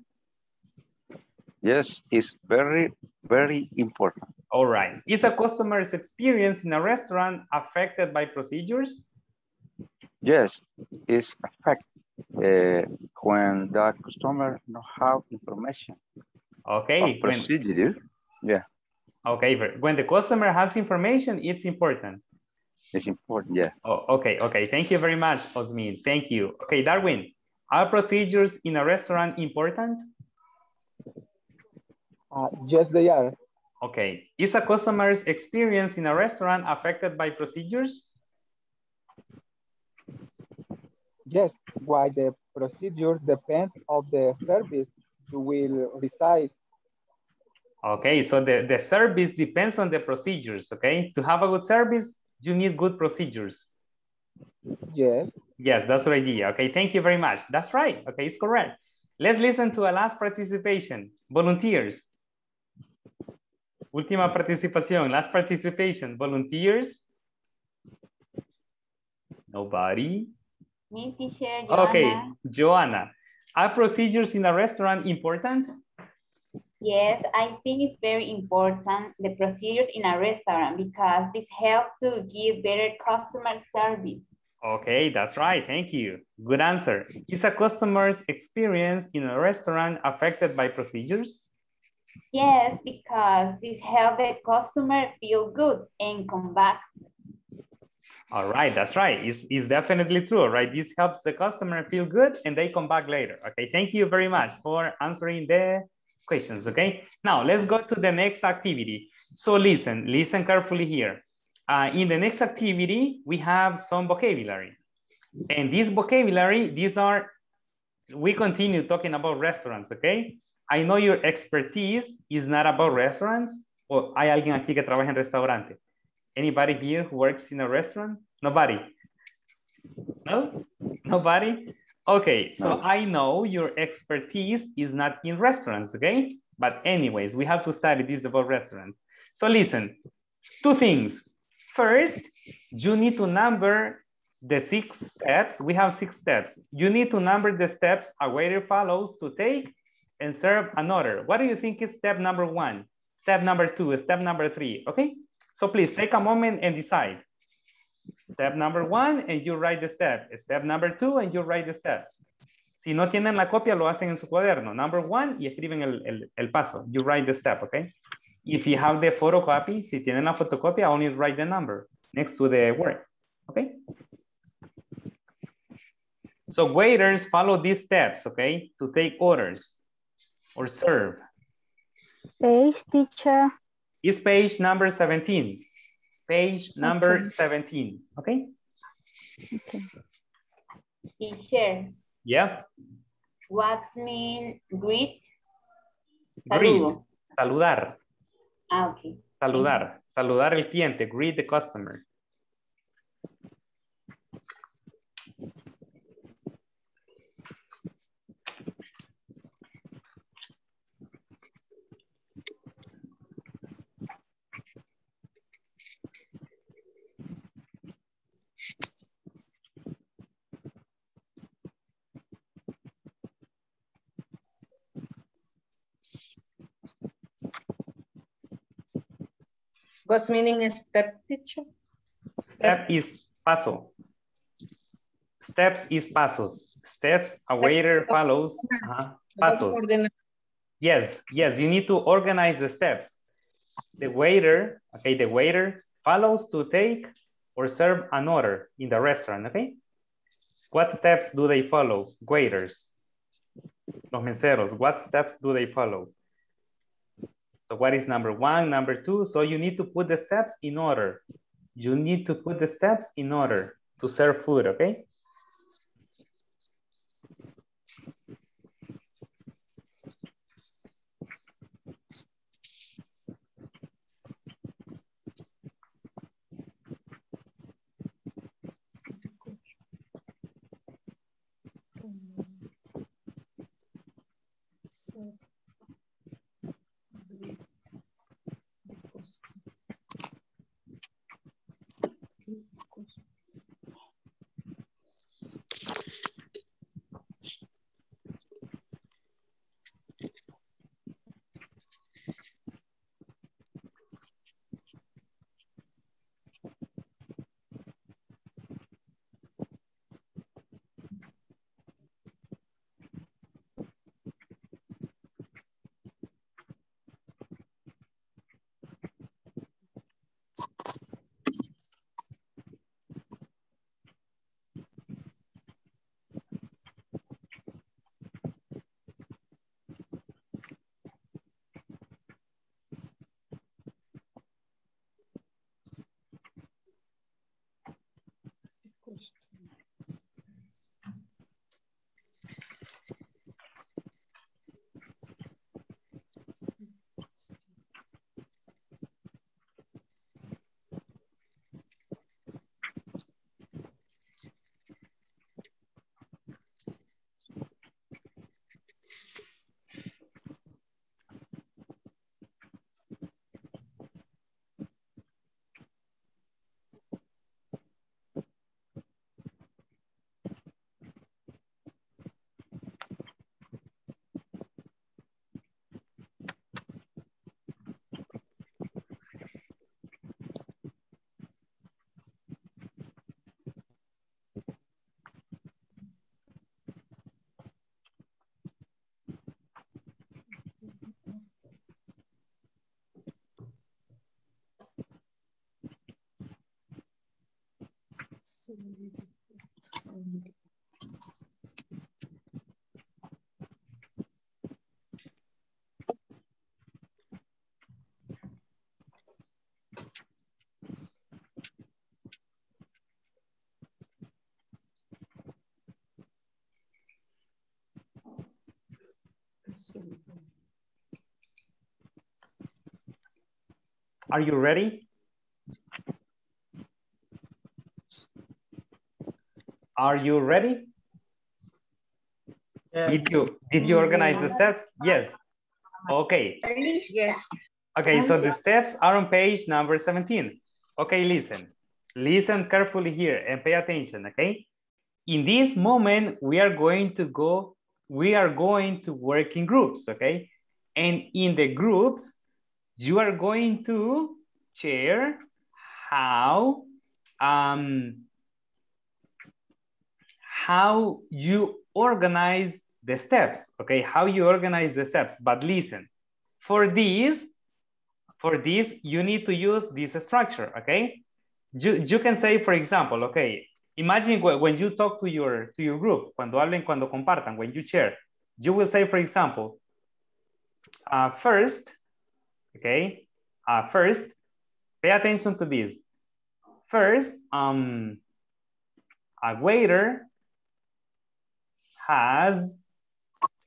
Yes, it's very, very important. All right. Is a customer's experience in a restaurant affected by procedures? Yes, it's affected when the customer doesn't have information. Okay. Procedure. Yeah. Okay. When the customer has information, it's important. It's important, yeah. Oh, okay. Okay. Thank you very much, Osmin. Thank you. Okay, Darwin, are procedures in a restaurant important? Yes, they are. Okay. Is a customer's experience in a restaurant affected by procedures? Yes, why the procedure depends on the service you will receive. Okay, so the service depends on the procedures, okay? To have a good service, you need good procedures. Yes. Yes, that's the idea. Okay, thank you very much. That's right. Okay, it's correct. Let's listen to a last participation. Volunteers. Última participación, last participation. Volunteers? Nobody? Me, teacher, Joanna. Okay, Joanna. Are procedures in a restaurant important? Yes, I think it's very important, the procedures in a restaurant, because this helps to give better customer service. Okay, that's right. Thank you. Good answer. Is a customer's experience in a restaurant affected by procedures? Yes, because this helps the customer feel good and come back. All right, that's right. It's definitely true, right? This helps the customer feel good and they come back later. Okay, thank you very much for answering the questions, okay? Now, let's go to the next activity. So listen carefully here. In the next activity, we have some vocabulary. And this vocabulary, we continue talking about restaurants, okay? I know your expertise is not about restaurants. Or hay alguien aquí que trabaja en restaurante. Anybody here who works in a restaurant? Nobody? No? Nobody? Okay, so no. I know your expertise is not in restaurants, okay? But anyways, we have to study this about restaurants. So listen, two things. First, you need to number the 6 steps. We have 6 steps. You need to number the steps a waiter follows to take and serve another. What do you think is step number 1? step number two, step number three, okay? So please take a moment and decide. Step number one, and you write the step. Step number two, and you write the step. Si no tienen la copia, lo hacen en su cuaderno. Number one, y escriben el paso. You write the step, okay? If you have the photocopy, si tienen la fotocopia, only write the number next to the word, okay? So waiters follow these steps, okay? To take orders or serve. Page, teacher. It's page number 17. Page number 17, okay? Okay. Teacher. Yeah. What mean greet? Greet, saludar. Ah, okay. Saludar, saludar el cliente, greet the customer. What's meaning a step, teacher? Step is paso. Steps is pasos. Steps, a waiter follows. Pasos. Yes, yes, you need to organize the steps. The waiter, okay, the waiter follows to take or serve an order in the restaurant, okay? What steps do they follow? Waiters, los meseros, what steps do they follow? So what is number one, number two? So you need to put the steps in order. You need to put the steps in order to serve food, okay? Are you ready? Are you ready? Yes. Did you organize the steps? Yes. Okay. Yes. Okay, so the steps are on page number 17. Okay, listen. Listen carefully here and pay attention, okay? In this moment, we are going to work in groups, okay? And in the groups, you are going to share how you organize the steps, okay? How you organize the steps, but listen, for this, you need to use this structure, okay? You can say, for example, okay, imagine when you talk to your group, cuando hablen, cuando compartan, when you share, you will say, for example, first, okay, first, pay attention to this. First, a waiter has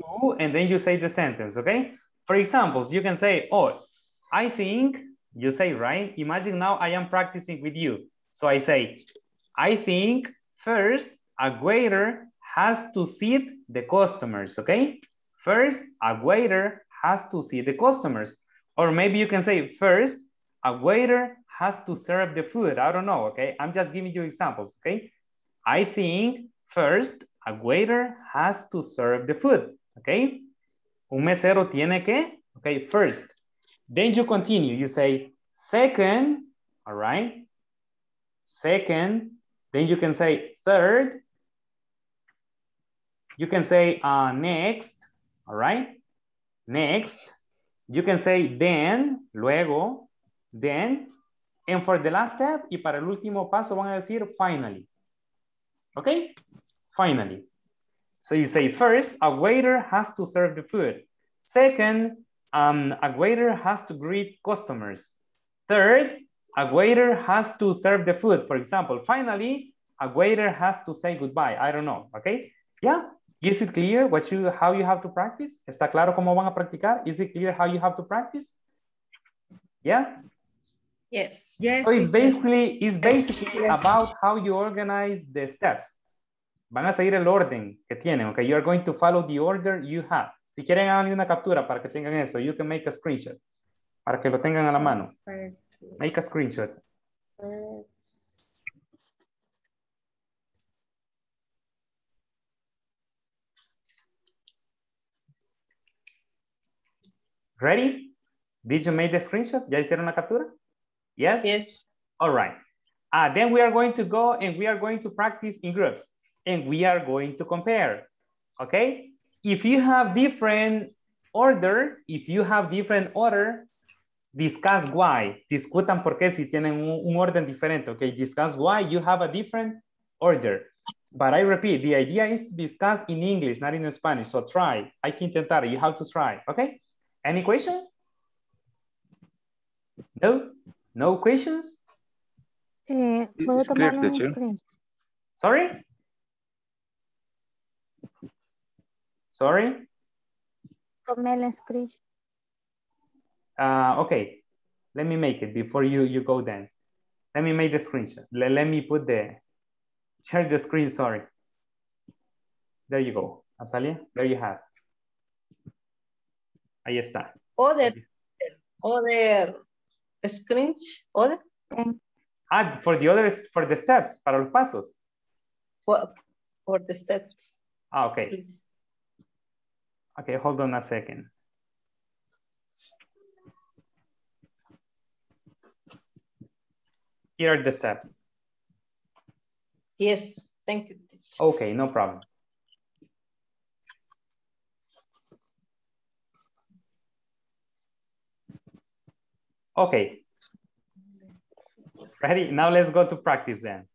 two, and then you say the sentence, okay? For examples, you can say, oh, I think, you say, right? Imagine now I am practicing with you. So I say, I think first a waiter has to seat the customers, okay? First, a waiter has to seat the customers. Or maybe you can say, first, a waiter has to serve the food. I don't know, okay? I'm just giving you examples, okay? I think first, a waiter has to serve the food, okay? Un mesero tiene que, okay, first. Then you continue, you say, second, all right? Second, then you can say third. You can say next, all right? Next, you can say then, luego, then. And for the last step, y para el último paso van a decir finally, okay? Finally. So you say, first, a waiter has to serve the food. Second, a waiter has to greet customers. Third, a waiter has to serve the food, for example. Finally, a waiter has to say goodbye. I don't know, okay? Yeah, is it clear how you have to practice? ¿Está claro cómo van a practicar? Is it clear how you have to practice? Yeah? Yes. Yes. So it's basically yes. About how you organize the steps. Van a seguir el orden que tienen, okay? You're going to follow the order you have. Si quieren, hagan una captura para que tengan eso. You can make a screenshot. Para que lo tengan a la mano. Make a screenshot. Ready? Did you make the screenshot? ¿Ya hicieron la captura? Yes? Yes. All right. Then we are going to go and we are going to practice in groups. And we are going to compare, okay? If you have different order, discuss why. Discutan por qué si tienen un orden diferente, okay? Discuss why you have a different order. But I repeat, the idea is to discuss in English, not in Spanish, so try. Hay que intentar, you have to try, okay? Any question? No? No questions? ¿Puedo tomar un... Sorry? Sorry? Okay, let me make it before you go then. Let me make the screenshot. Let me put share the screen, sorry. There you go, Azalia, there you have. Ahí está. Other screenshot, other? Add for the others, for the steps, para los pasos. For the steps. Ah, okay. Please. Okay, hold on a second. Here are the steps. Yes, thank you. Okay, no problem. Okay. Ready? Now let's go to practice then.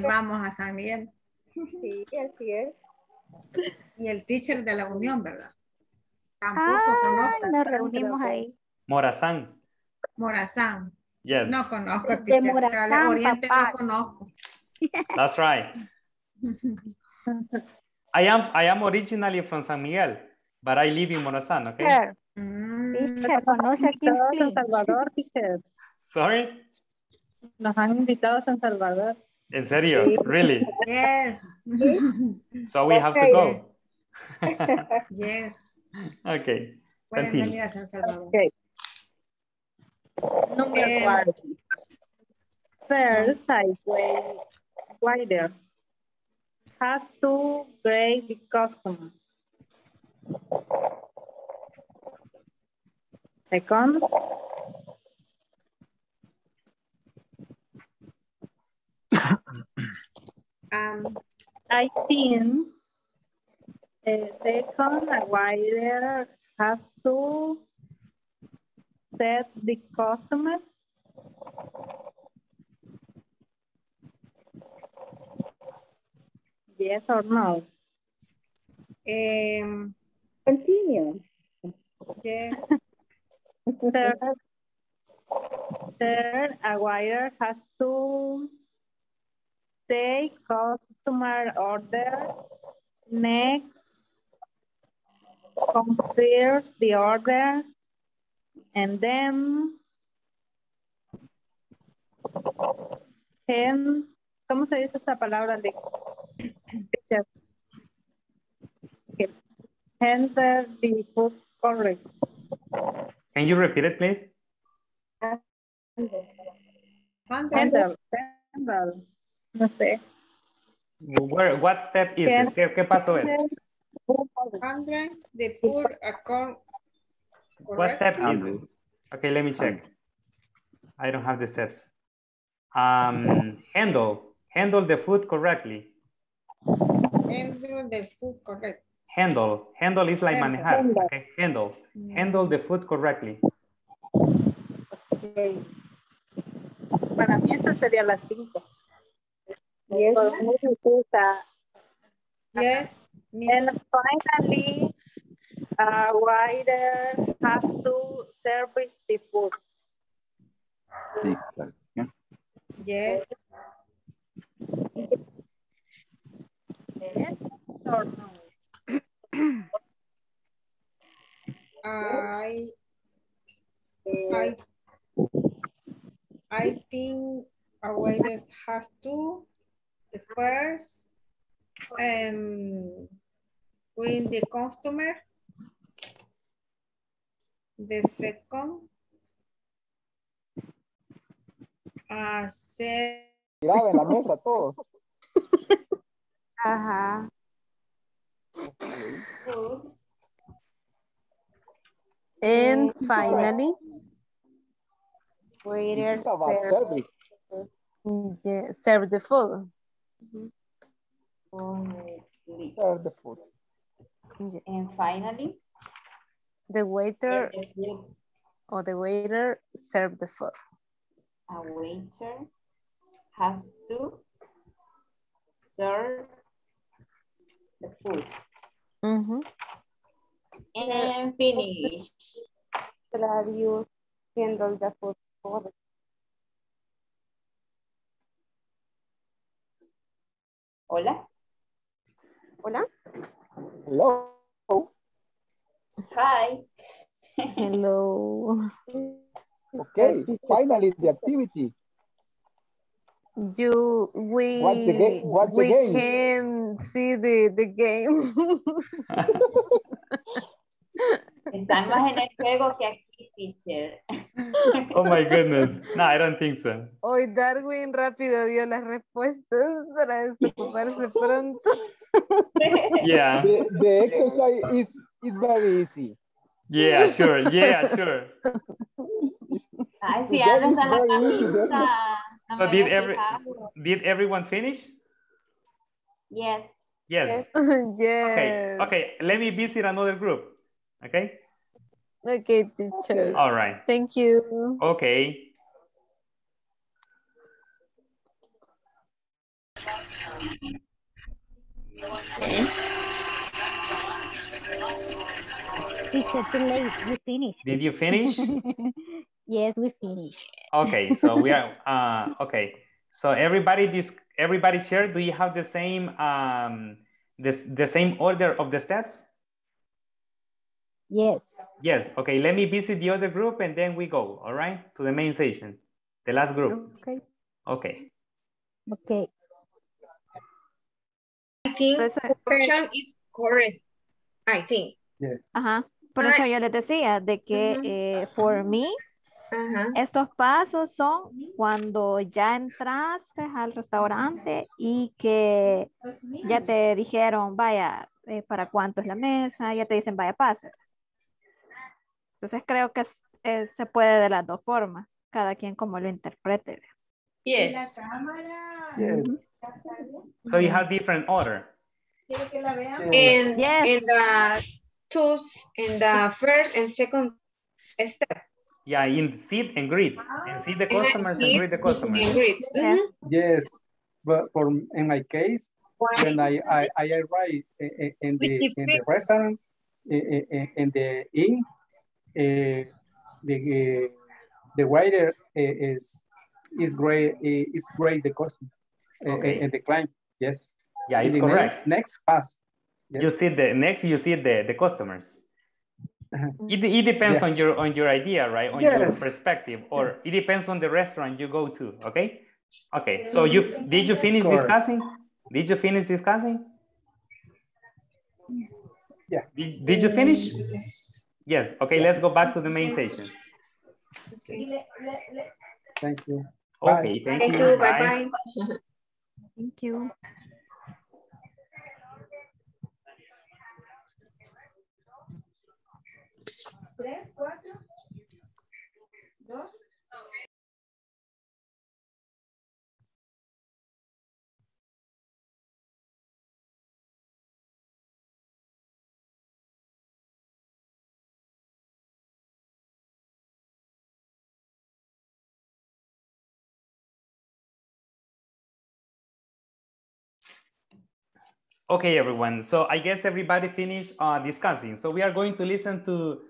Vamos a San Miguel. Sí, así es. Y el teacher de la unión, ¿verdad? Tampoco conozco. Nos reunimos ahí. Morazán. Morazán. Yes. No conozco el teacher de Morazán, la Oriente papá. No conozco. That's right. I am originally from San Miguel, but I live in Morazán, okay? Teacher, teacher, conoce aquí en Salvador, teacher. Sorry? Nos han invitado a San Salvador. ¿En serio? Sí. Really? Yes. So we have to go. Yes. Okay. Buenas noches a San Salvador. Okay. Number one. First, I went wider. Has to grade the customer. Second. I think second, a wider has to set the customer. Yes or no? Continue. Yes. Third, a wire has to take customer order. Next, compares the order. And then, and, ¿cómo se dice esa palabra de? Enter the food correct. Can you repeat it, please? Handle. Handle. No sé. Where, what step is it? ¿Qué paso es? Handle the food account. What step is it? Okay, let me check. I don't have the steps. Handle the food correctly. Handle the food correctly. Handle is like manejar. Okay, handle. Mm. Handle the food correctly. Okay. Para mí esa sería las 5. Yes. Yes. And finally, a rider has to service the food. Yes. Yes or no? I think a waiter has to the first bring the customer, the second hacer grave la mesa todo. Ajá. And finally, waiter serve the food. Serve the food. And finally, the waiter serve the food. A waiter has to serve the food. Mm-hmm. And finish. You handle the food correctly. Hola. Hola. Hello. Hi. Hello. Okay. Finally, the activity. We can see the game. Están más en el juego que aquí, teacher. Oh my goodness. No, I don't think so. Hoy Darwin rápido dio las respuestas para desocuparse pronto. Yeah. The exercise is very easy. Yeah, sure. Yeah, sure. Ay, si hablas a la camisa. So did everyone finish? Yes. Yes. Yes. Okay. Let me visit another group. Okay. Okay, teacher. All right. Thank you. Okay. Okay. Teacher, too late. We finished. Did you finish? Yes, we finished. Okay, so we are okay. So everybody share. Do you have the same the same order of the steps? Yes. Yes. Okay. Let me visit the other group and then we go. All right, to the main station, the last group. Okay. Okay. Okay. I think the question is correct. I think. Yeah. Ajá. Por eso yo les decía de que for me estos pasos son cuando ya entraste al restaurante y que ya te dijeron vaya para cuánto es la mesa, ya te dicen vaya pase. Entonces creo que se puede de las dos formas, cada quien como lo interprete. Yes. Yes. So you have different order. And yes. in the first and second step. Yeah, in sit and greet, and see the customers and greet the customers. Yes. Yes, but for in my case, when I arrive in the restaurant, in the inn, the waiter is great the customer and the client. Yes. Yeah, it's correct. Next pass. Yes. You see the customers. It depends on your idea, right? On your perspective, or it depends on the restaurant you go to. Okay. Okay. So did you finish discussing? Did you finish discussing? Yeah. Did you finish? Yes. Okay. Let's go back to the main station. Okay. Thank you. Okay. Thank you. Bye bye. Thank you. Okay, everyone. So I guess everybody finished discussing. So we are going to listen to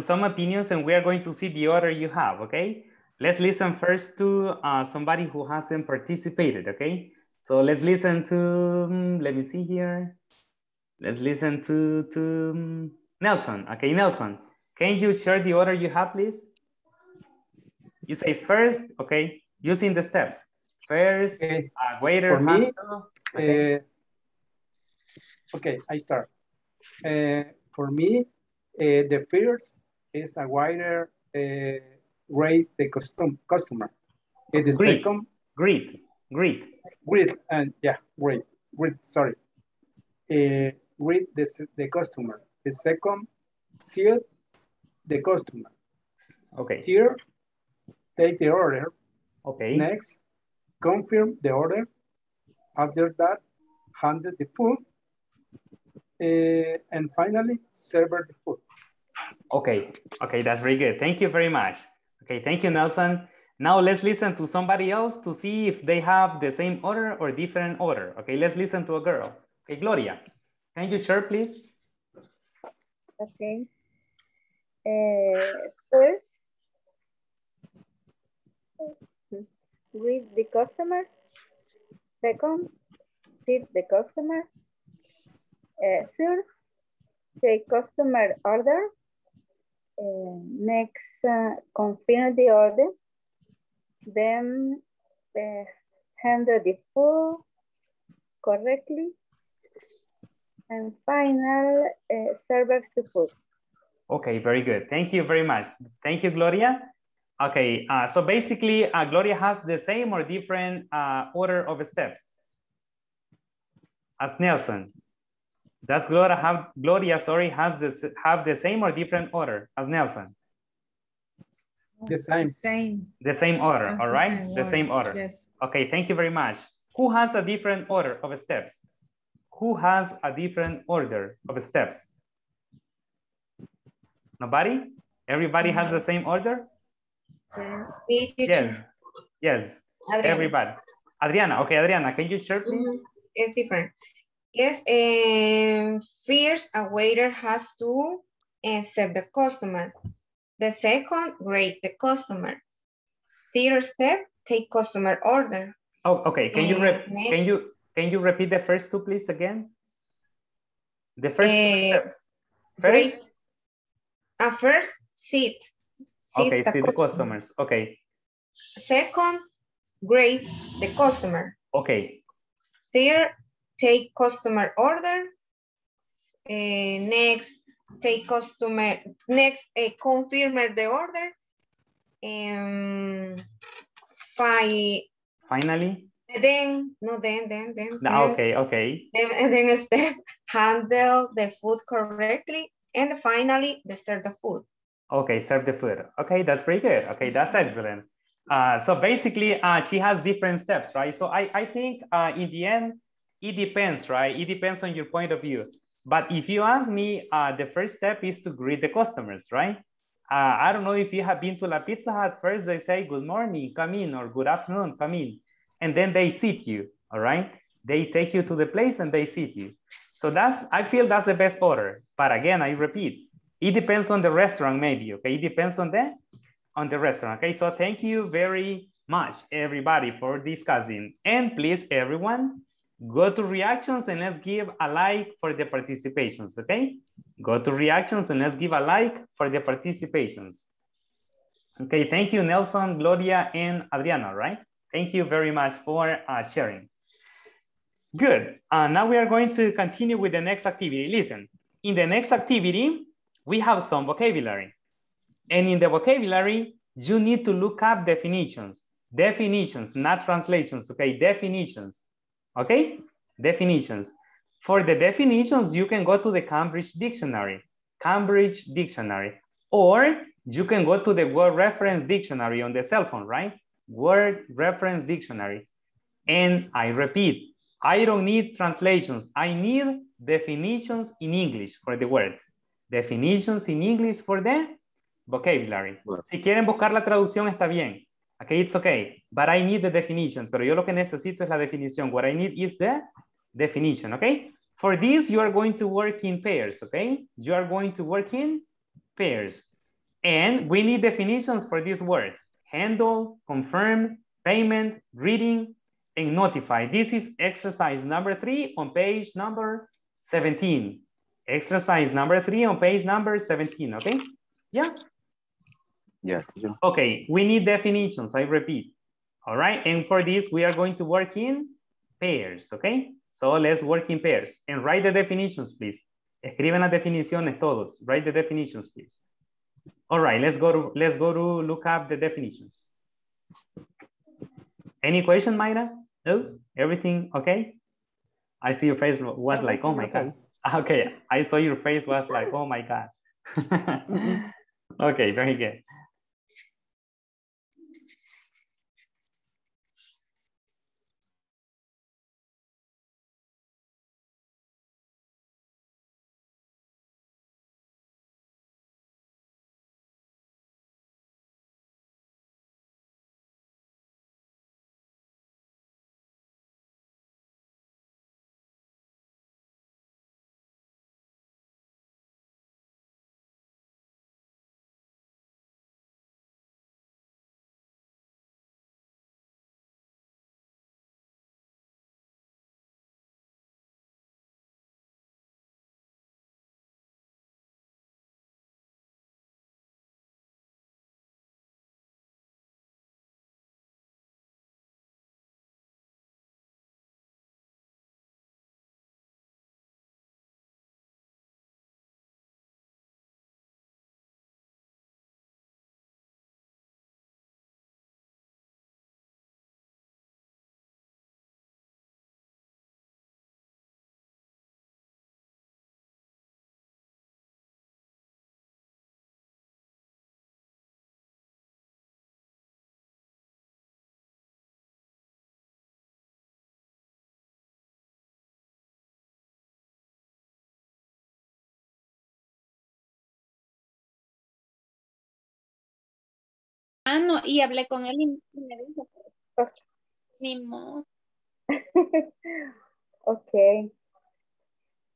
some opinions, and we are going to see the order you have, okay? Let's listen first to somebody who hasn't participated, okay? So let's listen to, let me see here. Let's listen to Nelson, okay? Nelson, can you share the order you have, please? You say first, okay, using the steps. First, waiter, master. Okay, I start. For me, the first is a wider rate the customer. The second, greet, and yeah, greet. Sorry, greet the customer. The second, see the customer. Okay. Here, take the order. Okay. Next, confirm the order. After that, hand the food. And finally, serve the food. Okay, okay, that's very good. Thank you very much. Okay, thank you, Nelson. Now let's listen to somebody else to see if they have the same order or different order. Okay, let's listen to a girl. Okay, Gloria, can you share, please? Okay. First, greet the customer. Second, sit the customer. First, the customer order. Next, confirm the order. Then, handle the food correctly. And final, serve the food. Okay, very good. Thank you very much. Thank you, Gloria. Okay, so basically, Gloria has the same or different order of steps as Nelson. Does Gloria have the same or different order as Nelson? The same. The same order, all right? The same order. Yes. Okay, thank you very much. Who has a different order of steps? Who has a different order of steps? Nobody? Everybody has the same order? Yes. Yes. Yes. Adriana. Everybody. Adriana, okay, Adriana, can you share, please? It's different. Yes, first a waiter has to serve the customer. The second, rate the customer. Third step, take customer order. Oh, okay. Can you repeat the first two, please, again? The first two steps. First, first sit. Okay, the customers. Okay. Second, grade the customer. Okay. Third, take customer order. Next, take customer. Next, confirm the order. Finally. Then. Okay. Then step, handle the food correctly. And finally, they serve the food. Okay, serve the food. Okay, that's pretty good. Okay, that's excellent. So basically, she has different steps, right? So I think in the end, it depends, right? It depends on your point of view. But if you ask me, the first step is to greet the customers, right? I don't know if you have been to La Pizza Hut. First, they say, good morning, come in, or good afternoon, come in. And then they seat you, all right? They take you to the place and they seat you. So that's, I feel that's the best order. But again, I repeat, it depends on the restaurant maybe, okay? It depends on the restaurant, okay? So thank you very much, everybody, for discussing. And please, everyone, go to reactions and let's give a like for the participations, okay? Go to reactions and let's give a like for the participations. Okay, thank you, Nelson, Gloria, and Adriana, right? Thank you very much for sharing. Good, now we are going to continue with the next activity. Listen, in the next activity, we have some vocabulary. And in the vocabulary, you need to look up definitions. Definitions, not translations, okay? Definitions, okay? Definitions. For the definitions, you can go to the Cambridge Dictionary. Cambridge Dictionary. Or you can go to the Word Reference Dictionary on the cell phone, right? Word Reference Dictionary. And I repeat, I don't need translations. I need definitions in English for the words. Definitions in English for the vocabulary. Bueno. Si quieren buscar la traducción, está bien. Okay, it's okay. But I need the definition. Pero yo lo que necesito es la definición. What I need is the definition, okay? For this, you are going to work in pairs, okay? You are going to work in pairs. And we need definitions for these words. Handle, confirm, payment, greeting, and notify. This is exercise number 3 on page number 17. Exercise number 3 on page number 17, okay? Yeah? Yeah. Okay, we need definitions, I repeat. All right, and for this, we are going to work in pairs, okay? So let's work in pairs. And write the definitions, please. Escriben las definiciones todos. Write the definitions, please. All right, let's go to look up the definitions. Any question, Mayra? No? Everything okay? I see your face was like, oh my God. Okay, I saw your face was like, oh my God. Okay, very good. No, y hablé con él y me dijo mismo. Okay.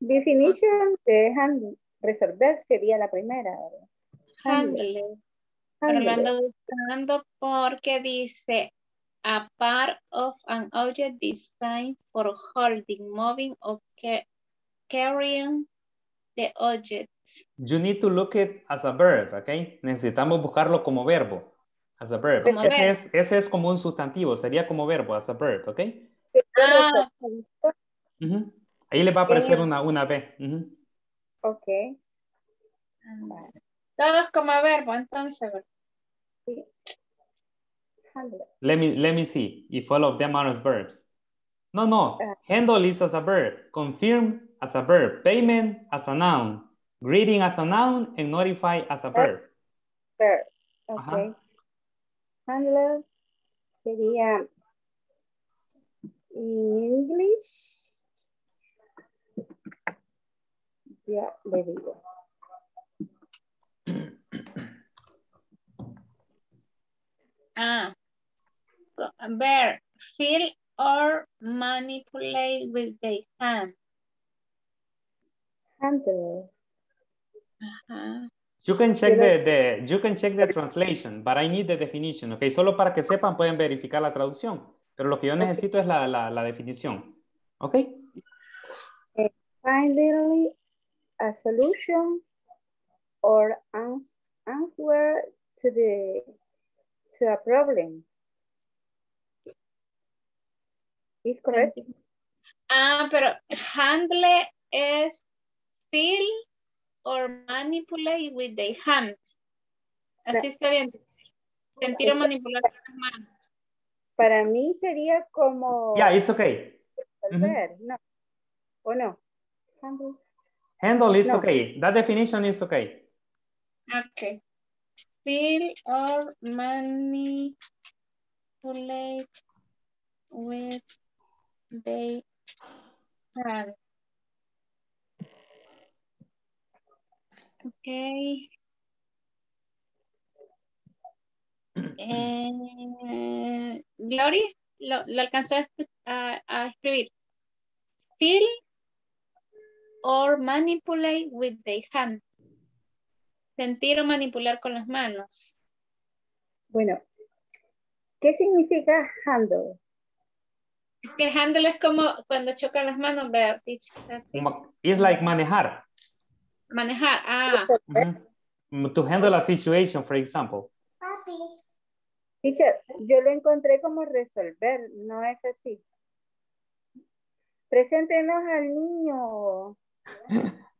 Definition, the hand, resolver sería la primera. Handle. Pero lo ando buscando porque dice a part of an object designed for holding, moving, or carrying the object. You need to look it as a verb, okay? Necesitamos buscarlo como verbo. As a verb. Ese es como un sustantivo, sería como verbo, as a verb, ok? Ah. Uh-huh. Ahí le va a aparecer una B. Uh-huh. Ok. Vale. Todos como verbo, entonces. Sí. Let me see if all of them are as verbs. No, no. Handle is as a verb. Confirm as a verb. Payment as a noun. Greeting as a noun and notify as a verb. Verb. Ok. Ajá. Handler sería in English. Ya le digo. Bear, feel or manipulate with the hand. Handle. Ajá. You can check the translation, but I need the definition, okay? Solo para que sepan pueden verificar la traducción, pero lo que yo necesito es la definición, okay? Finally, a solution or answer to a problem. Is correct? Pero handle es feel or manipulate with the hands. Así está bien. Sentir o manipular con las manos. Para mí sería como... Yeah, it's okay. Resolver, no. ¿O no? Handle. Handle, it's okay. That definition is okay. Okay. Feel or manipulate with the hands. Okay. Gloria, ¿lo alcanzaste a escribir? Feel or manipulate with the hand. Sentir o manipular con las manos. Bueno, ¿qué significa handle? Es que handle es como cuando chocan las manos, ¿verdad? It's like manejar. Manejar, mm-hmm. To handle a situation, for example. Papi. Teacher, yo lo encontré como resolver, no es así. Preséntenos al niño.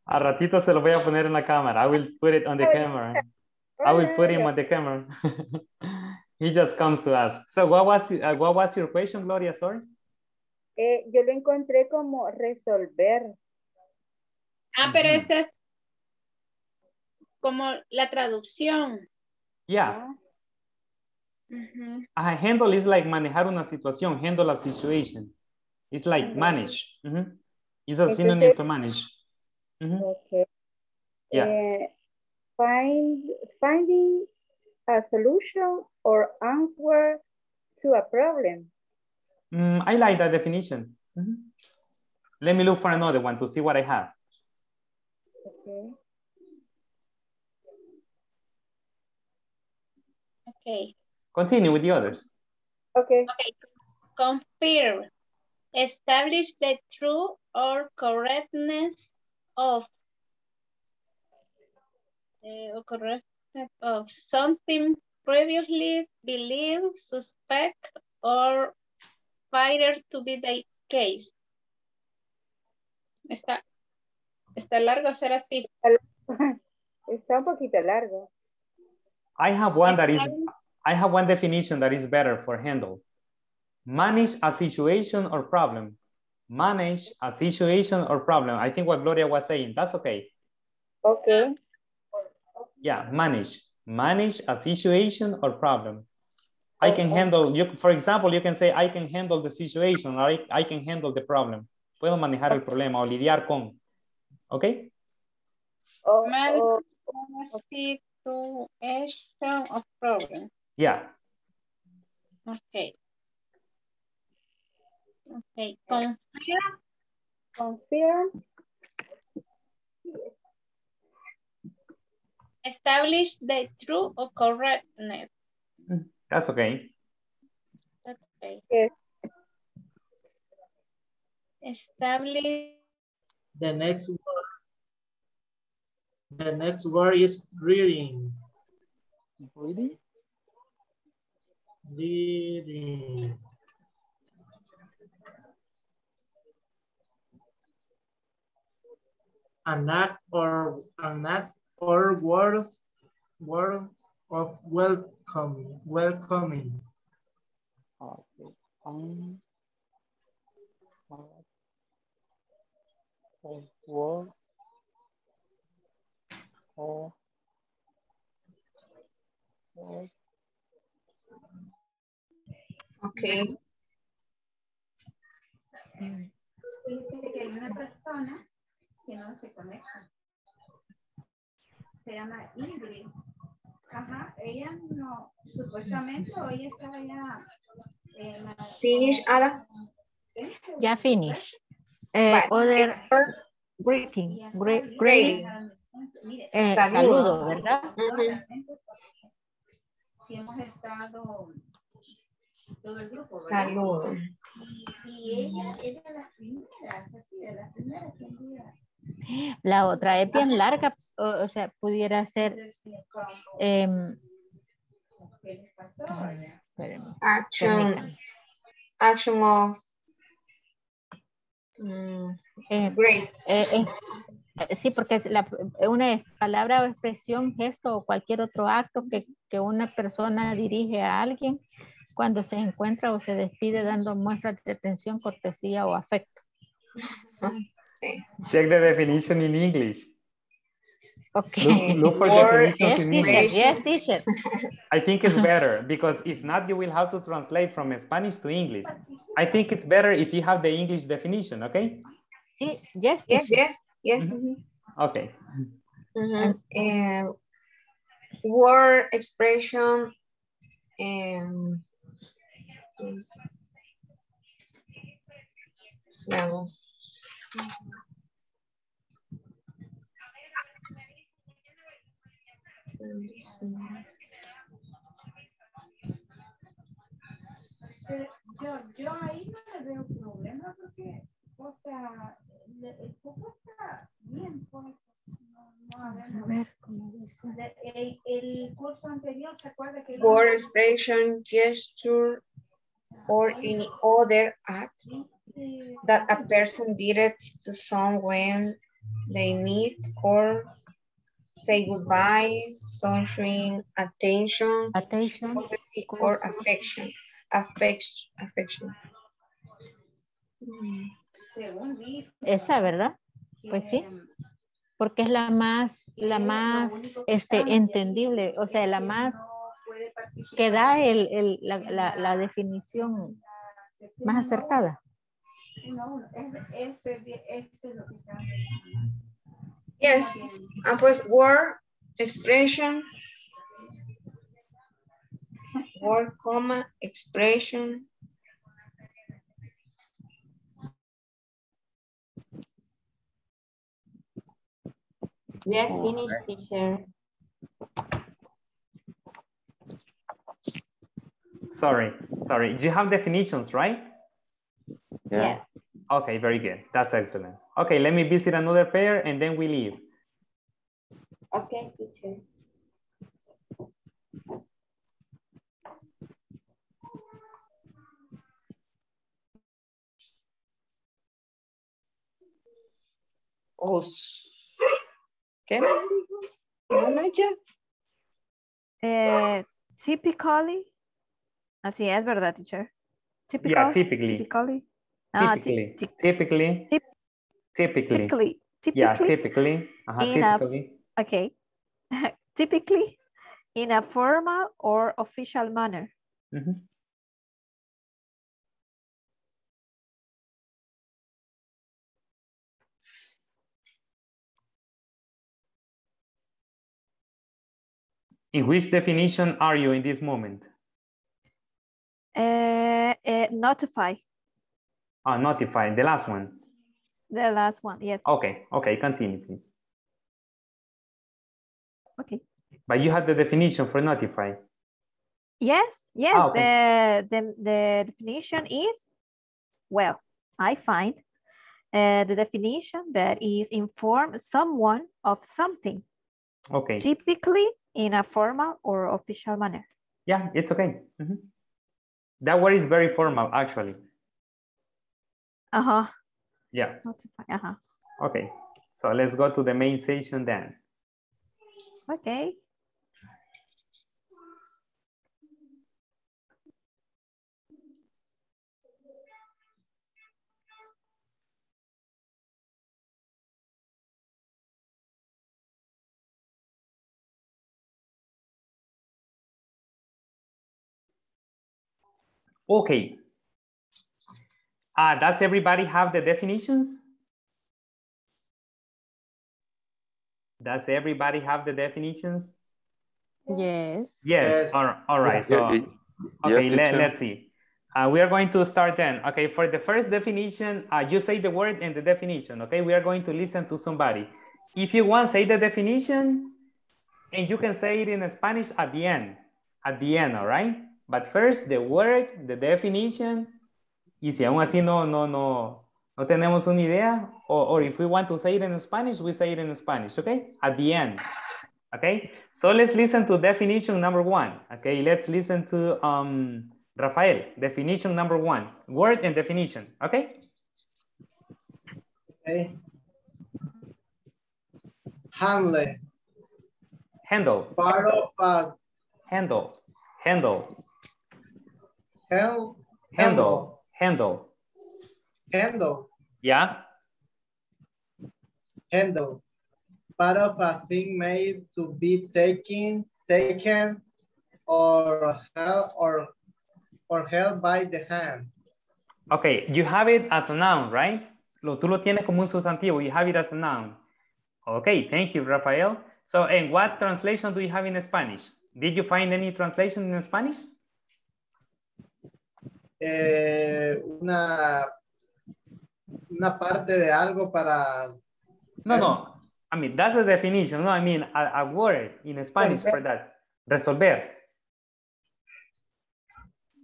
A ratito se lo voy a poner en la cámara. I will put it on the camera. I will put him on the camera. He just comes to us. So what was your question, Gloria? Sorry. Yo lo encontré como resolver. Pero ese es como la traducción. Yeah. Uh-huh. Handle is like manejar una situación. Handle a situation. It's like manage. Uh-huh. It's a synonym to manage. Uh-huh. Okay. Yeah. Finding a solution or answer to a problem. I like that definition. Uh-huh. Let me look for another one to see what I have. Okay. Okay. Continue with the others. Okay. Okay. Confirm. Establish the true or correctness of something previously believed, suspect, or feared to be the case. Está largo hacer así. Está un poquito largo. I have one definition that is better for handle. Manage a situation or problem. Manage a situation or problem. I think what Gloria was saying, that's okay. Okay. Yeah, manage. Manage a situation or problem. I can handle, for example, you can say, I can handle the situation, or I can handle the problem. Puedo manejar el problema o lidiar con. Okay. Situation of problem. Yeah. Okay. Okay. Confirm. Establish the true or correctness. That's okay. That's okay. Yeah. Establish. The next word. The next word is reading. Reading? Reading. An act or word of welcome. Welcoming. Okay. Word of welcoming. Okay. Dice que hay una persona que no se conecta. Se llama Ingrid. Ajá, ella no, supuestamente hoy estaba ya. Finish, Ada. Ya finish. Other greeting. Greeting. Saludo, ¿verdad? Si hemos estado todo el grupo, ¿verdad? Saludo. Y ella es de las primeras, así, de las primeras que envía. La otra es bien larga, o sea, pudiera ser action of great. Sí, porque es una palabra o expresión, gesto o cualquier otro acto que una persona dirige a alguien cuando se encuentra o se despide dando muestras de atención, cortesía o afecto. Sí. Check the definition in English. Okay. Look for definitions in English. Yes, teacher. I think it's better because if not, you will have to translate from Spanish to English. I think it's better if you have the English definition, okay? Sí. Yes, yes, yes, yes. Mm-hmm. Okay. Mm-hmm. Word expression and vamos. Yo ahí no le veo problema porque, o sea, el poco está bien, pues, no hablamos. A ver, ¿cómo dice? El curso anterior, ¿se acuerda que? Word, expression, gesture, or any other act that a person did it to someone when they need or say goodbye, sunshine, attention, or affection. Esa, ¿verdad? Pues sí, porque es la más entendible, o sea, la más que da la definición más acertada. Yes, and pues word, expression, word, comma, expression. We are finished, teacher. Sorry. Do you have definitions, right? Yeah. Okay, very good. That's excellent. Okay, let me visit another pair and then we leave. Okay, teacher. Oh, ¿qué me dijo? Typically. Así es, ¿verdad, teacher? Typically. Yeah, typically. Typically. Okay. Typically in a formal or official manner. Mm-hmm. In which definition are you in this moment? Notify. Oh, notify, the last one. The last one, yes. Okay, continue, please. Okay. But you have the definition for notify. Yes. Oh, okay. The definition is, well, I find the definition that is inform someone of something. Okay. Typically in a formal or official manner. Yeah, it's okay. Mm-hmm. That word is very formal, actually. Uh-huh. Yeah. Uh-huh. Okay. So let's go to the main session then. Okay. Okay. Does everybody have the definitions? Does everybody have the definitions? Yes. Yes. All right. So, okay, let's see. We are going to start then. Okay, for the first definition, you say the word and the definition. Okay, we are going to listen to somebody. If you want, say the definition, and you can say it in Spanish at the end. At the end, all right? But first, the word, the definition, y si aún así no tenemos una idea, or if we want to say it in Spanish, we say it in Spanish, okay? At the end, okay? So let's listen to definition number one, okay? Let's listen to Rafael, definition number one, word and definition, okay? Okay. Handle. Handle. Part of a... Handle. Handle. Handle. Handle. Handle. Yeah. Handle. Part of a thing made to be taken, or held by the hand. Okay, you have it as a noun, right? Tú lo tienes como un sustantivo. You have it as a noun. Okay, thank you, Rafael. So, and what translation do you have in Spanish? Did you find any translation in Spanish? Una parte de algo para... No. I mean, that's the definition. No, I mean, a word in Spanish for that. Resolver.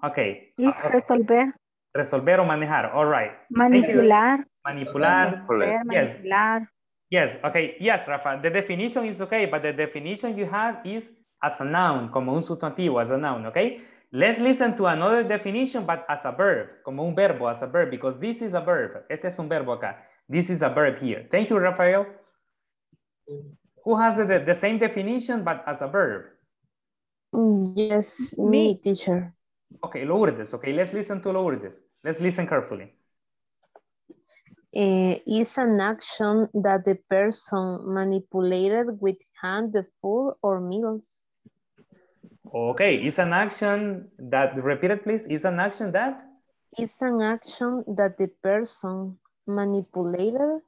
Okay. Is resolver. Resolver o manejar. All right. Manipular. Manipular. Yes. Manipular. Yes. Okay. Yes, Rafa. The definition is okay, but the definition you have is as a noun, como un sustantivo, as a noun, okay? Let's listen to another definition, but as a verb, como un verbo, as a verb, because this is a verb. Este es un verbo acá. This is a verb here. Thank you, Rafael. Who has the same definition, but as a verb? Yes, me, teacher. Okay, Lourdes. Okay, let's listen to Lourdes. Let's listen carefully. Is an action that the person manipulated with hand, the food, or meals. Okay, is an action that, repeat it please, is an action that? Is an action that the person manipulated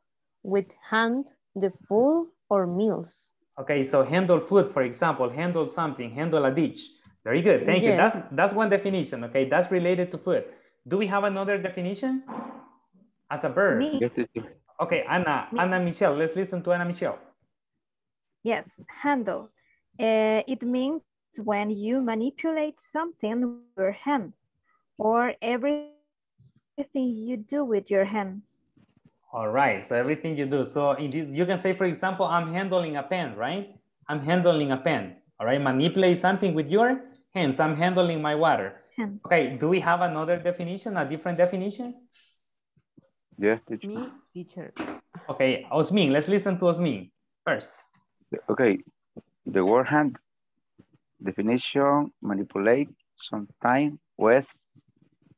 with hand, the food, or meals. Okay, so handle food, for example, handle something, handle a dish. Very good, thank you. That's one definition, okay, that's related to food. Do we have another definition? As a verb. Okay, Anna Michelle, let's listen to Anna Michelle. Yes, handle. It means when you manipulate something with your hand or everything you do with your hands. All right, so everything you do. So in this, you can say, for example, I'm handling a pen, right? I'm handling a pen, all right? Manipulate something with your hands. I'm handling my water. Hand. Okay, do we have another definition, a different definition? Yes, teacher. Me, teacher. Okay, Osmin, let's listen to Osmin first. Okay, the word hand, definition, manipulate, sometimes with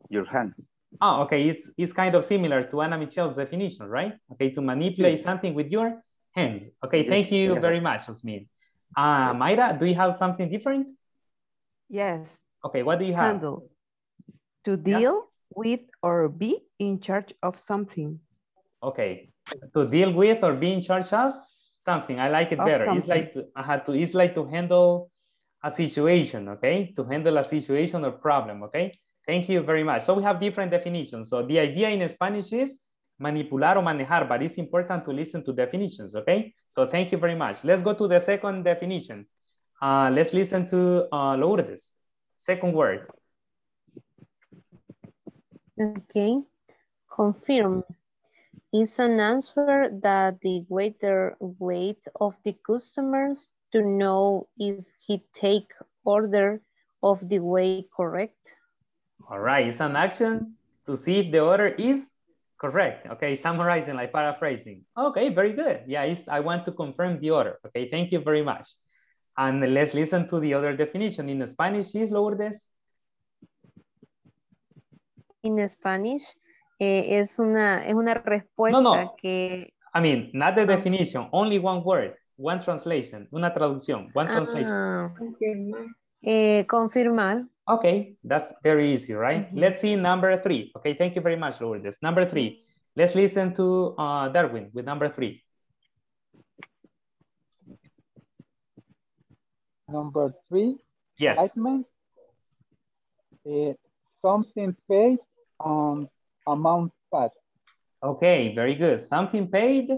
your hand. Oh, okay, it's kind of similar to Anna Michelle's definition, right? Okay, to manipulate something with your hands. Okay, thank you very much, Osmin. Mayra, do you have something different? Yes. Okay, what do you have? Handle, to deal with or be in charge of something. Okay, to deal with or be in charge of something. I like it better. Something. It's like to, it's like to handle a situation, okay? To handle a situation or problem, okay? Thank you very much. So we have different definitions. So the idea in Spanish is manipular o manejar, but it's important to listen to definitions, okay? So thank you very much. Let's go to the second definition. Let's listen to Lourdes. Second word. Okay. Confirm is an answer that the waiter waits of the customers to know if he take order of the way correct. All right, it's an action to see if the order is correct. Okay, summarizing, like paraphrasing. Okay, very good. Yeah, it's, I want to confirm the order. Okay, thank you very much. And let's listen to the other definition. In Spanish, is Lourdes? In Spanish, es una respuesta que... I mean, not the definition, only one word, one translation, una traducción, one translation. Confirmar. Okay, that's very easy, right? Mm-hmm. Let's see number 3. Okay, thank you very much, Lourdes. Number 3, let's listen to Darwin with number 3. Number 3, yes. Excitement. Something paid on amount paid. Okay, very good. Something paid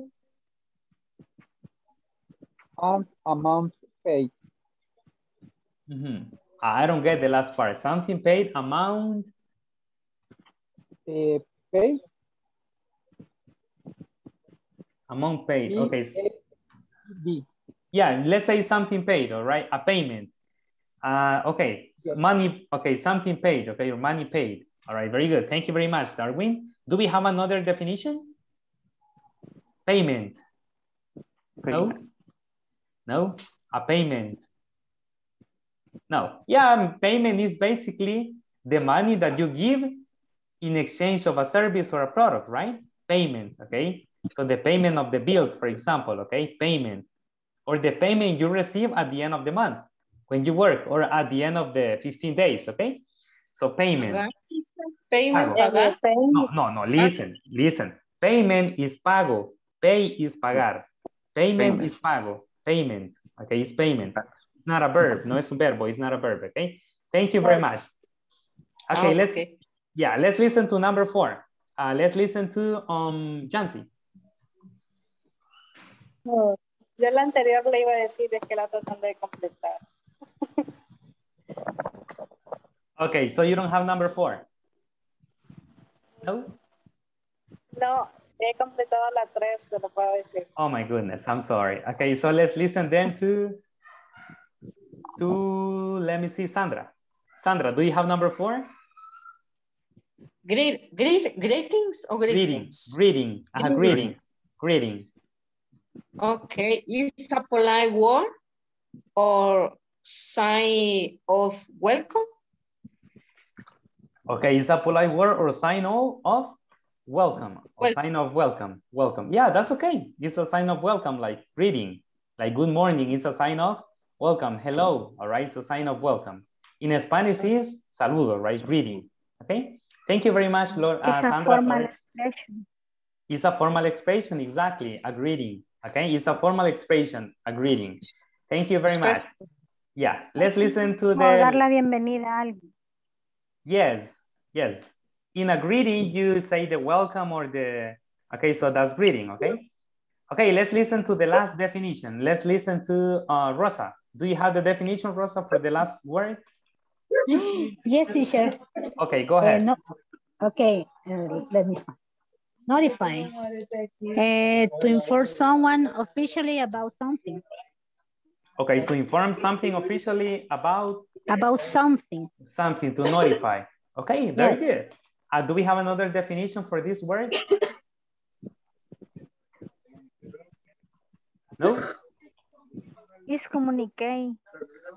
on amount paid. Mm-hmm. I don't get the last part. Something paid, amount paid. Amount paid. Okay. D. Yeah, let's say something paid, all right? A payment. Okay, yeah. Money, okay, something paid, okay, your money paid. All right, very good. Thank you very much, Darwin. Do we have another definition? Payment. No? No? A payment. No. Yeah, payment is basically the money that you give in exchange of a service or a product, right? Payment, okay? So the payment of the bills, for example, okay? Payment. Or the payment you receive at the end of the month when you work or at the end of the 15 days, okay? So payment. Payment. No, no, no, listen, listen. Payment is pago. Pay is pagar. Payment is pago. Payment, okay, it's payment. It's not a verb, no es un verbo, it's not a verb, okay? Thank you very much. Okay, let's, yeah, let's listen to number 4. Let's listen to Jancy. Yo la anterior le iba a decir es que la tratan de completar. Okay, so you don't have number 4? No? No, he completado la 3, se lo puedo decir. Oh my goodness, I'm sorry. Okay, so let's listen then to let me see, Sandra. Sandra, do you have number 4? Greetings or greetings? Greeting, greeting, greeting. Okay, is a polite word or sign of welcome? Okay, is a polite word or sign of welcome? Or sign of welcome, welcome. Yeah, that's okay. It's a sign of welcome, like greeting, like good morning. It's a sign of welcome. Hello, all right. It's a sign of welcome. In Spanish, is saludo, right? Greeting. Okay. Thank you very much, Lord. Sandra, sorry. Expression. It's a formal expression, exactly. A greeting. Okay, it's a formal expression, a greeting. Thank you very much. Yeah, let's listen to the... dar la bienvenida a alguien. Yes, yes. In a greeting, you say the welcome or the... Okay, so that's greeting, okay? Okay, let's listen to the last definition. Let's listen to Rosa. Do you have the definition, Rosa, for the last word? Yes, teacher. Okay, go ahead. No. Okay, let me... Notify, to inform someone officially about something. Okay, to inform something officially about? About something. Something, to notify. Okay, very good. Do we have another definition for this word? No? It's communicate.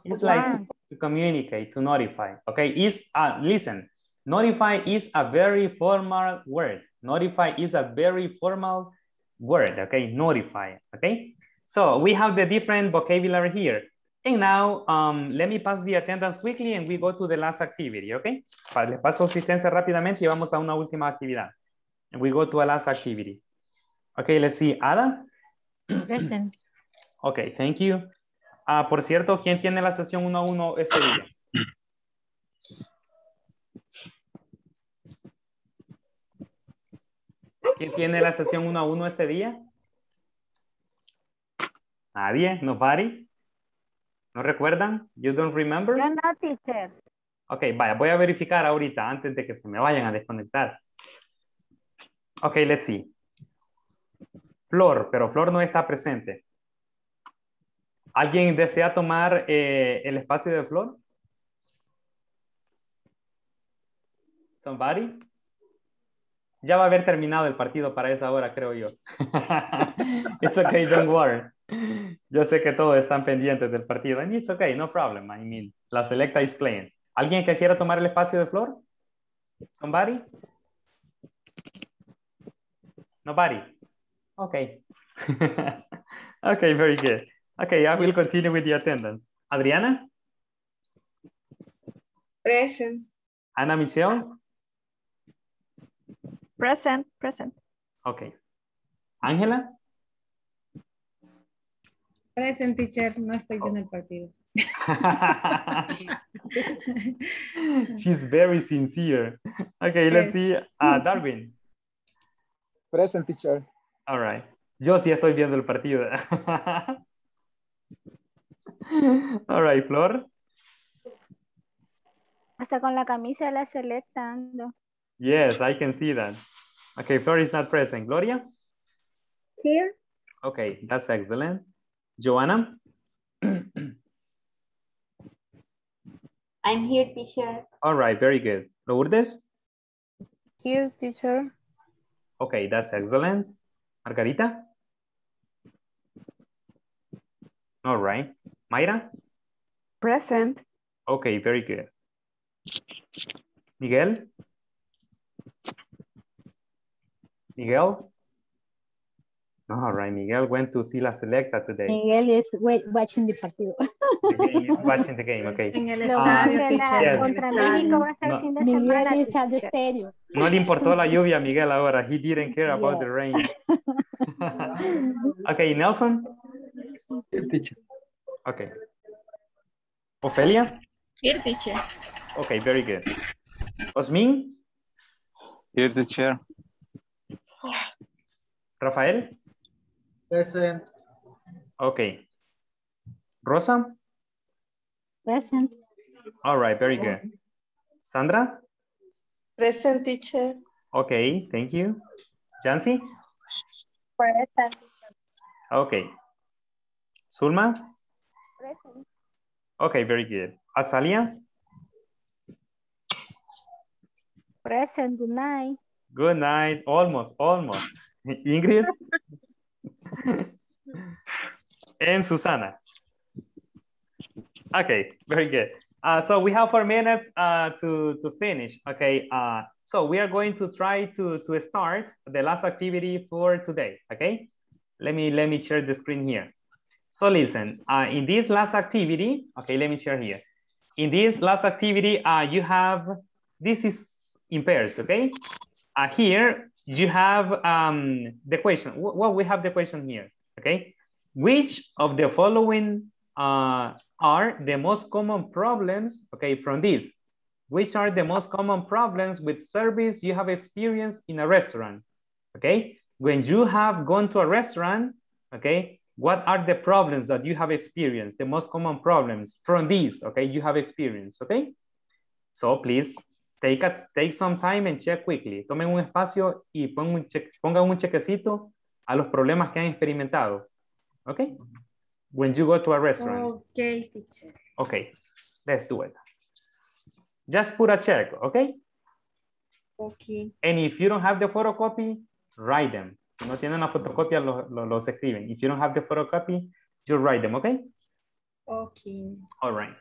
It's like to communicate, to notify. Okay, it's, listen, notify is a very formal word. Notify is a very formal word, okay? Notify, okay? So we have the different vocabulary here. And now, let me pass the attendance quickly and we go to the last activity, okay? Les paso asistencia rápidamente y vamos a una última actividad. And we go to a last activity. Okay, let's see, Ada? Present. Okay, thank you. Por cierto, ¿quién tiene la sesión 1-1 este día? ¿Quién tiene la sesión 1-1 este día? ¿Nadie? ¿Nobody? ¿No recuerdan? You don't remember? Yo no, teacher. Ok, vaya, voy a verificar ahorita antes de que se me vayan a desconectar. Ok, let's see. Flor, pero Flor no está presente. ¿Alguien desea tomar el espacio de Flor? Somebody? Ya va a haber terminado el partido para esa hora, creo yo. It's okay, don't worry. Yo sé que todos están pendientes del partido. And it's okay, no problem. I mean, La Selecta is playing. ¿Alguien que quiera tomar el espacio de Flor? Somebody? Nobody? Okay. Okay, very good. Okay, I will continue with the attendance. Adriana? Present. Ana Michelle? Present, present. Okay. Ángela? Present, teacher. No estoy viendo el partido. She's very sincere. Okay, yes. Let's see. Darwin. Present, teacher. All right. Yo sí estoy viendo el partido. All right, Flor. Hasta con la camisa de La Selecta ando. Yes, I can see that. Okay, Flor is not present. Gloria? Here. Okay, that's excellent. Joanna? I'm here, teacher. All right, very good. Lourdes? Here, teacher. Okay, that's excellent. Margarita? All right. Mayra? Present. Okay, very good. Miguel? Miguel? All right, Miguel went to see La Selecta today. Miguel is watching the partido. Miguel is watching the game, okay. En el estadio, teacher. Contra México va a ser el fin de semana. Miguel está de estadio. No le importó la lluvia a Miguel ahora. He didn't care about the rain. Okay, Nelson? Here, teacher. Okay. Ofelia? Here, teacher. Okay, very good. Osmin? Here, teacher. Rafael? Present. Okay. Rosa? Present. All right, very good. Sandra? Present, teacher. Okay, thank you. Jancy? Present. Okay. Zulma? Present. Okay, very good. Azalia? Present, good night. Good night, almost, almost. Ingrid and Susana. Okay, very good. So we have 4 minutes to finish. Okay, so we are going to try to start the last activity for today. Okay, let me share the screen here. So listen, in this last activity, okay, let me share here. In this last activity, you have, this is in pairs, okay? Here you have the question. Well, we have the question here, okay? Which of the following are the most common problems, okay, from this? Which are the most common problems with service you have experienced in a restaurant, okay? When you have gone to a restaurant, okay, what are the problems that you have experienced, the most common problems from these, okay, you have experienced, okay? So please, take some time and check quickly. Tomen un espacio y pongan un chequecito a los problemas que han experimentado. Okay? When you go to a restaurant. Okay, teacher. Okay, let's do it. Just put a check, okay? Okay. And if you don't have the photocopy, write them. Si no tienen la fotocopia, los escriben. If you don't have the photocopy, you write them, okay? Okay. All right.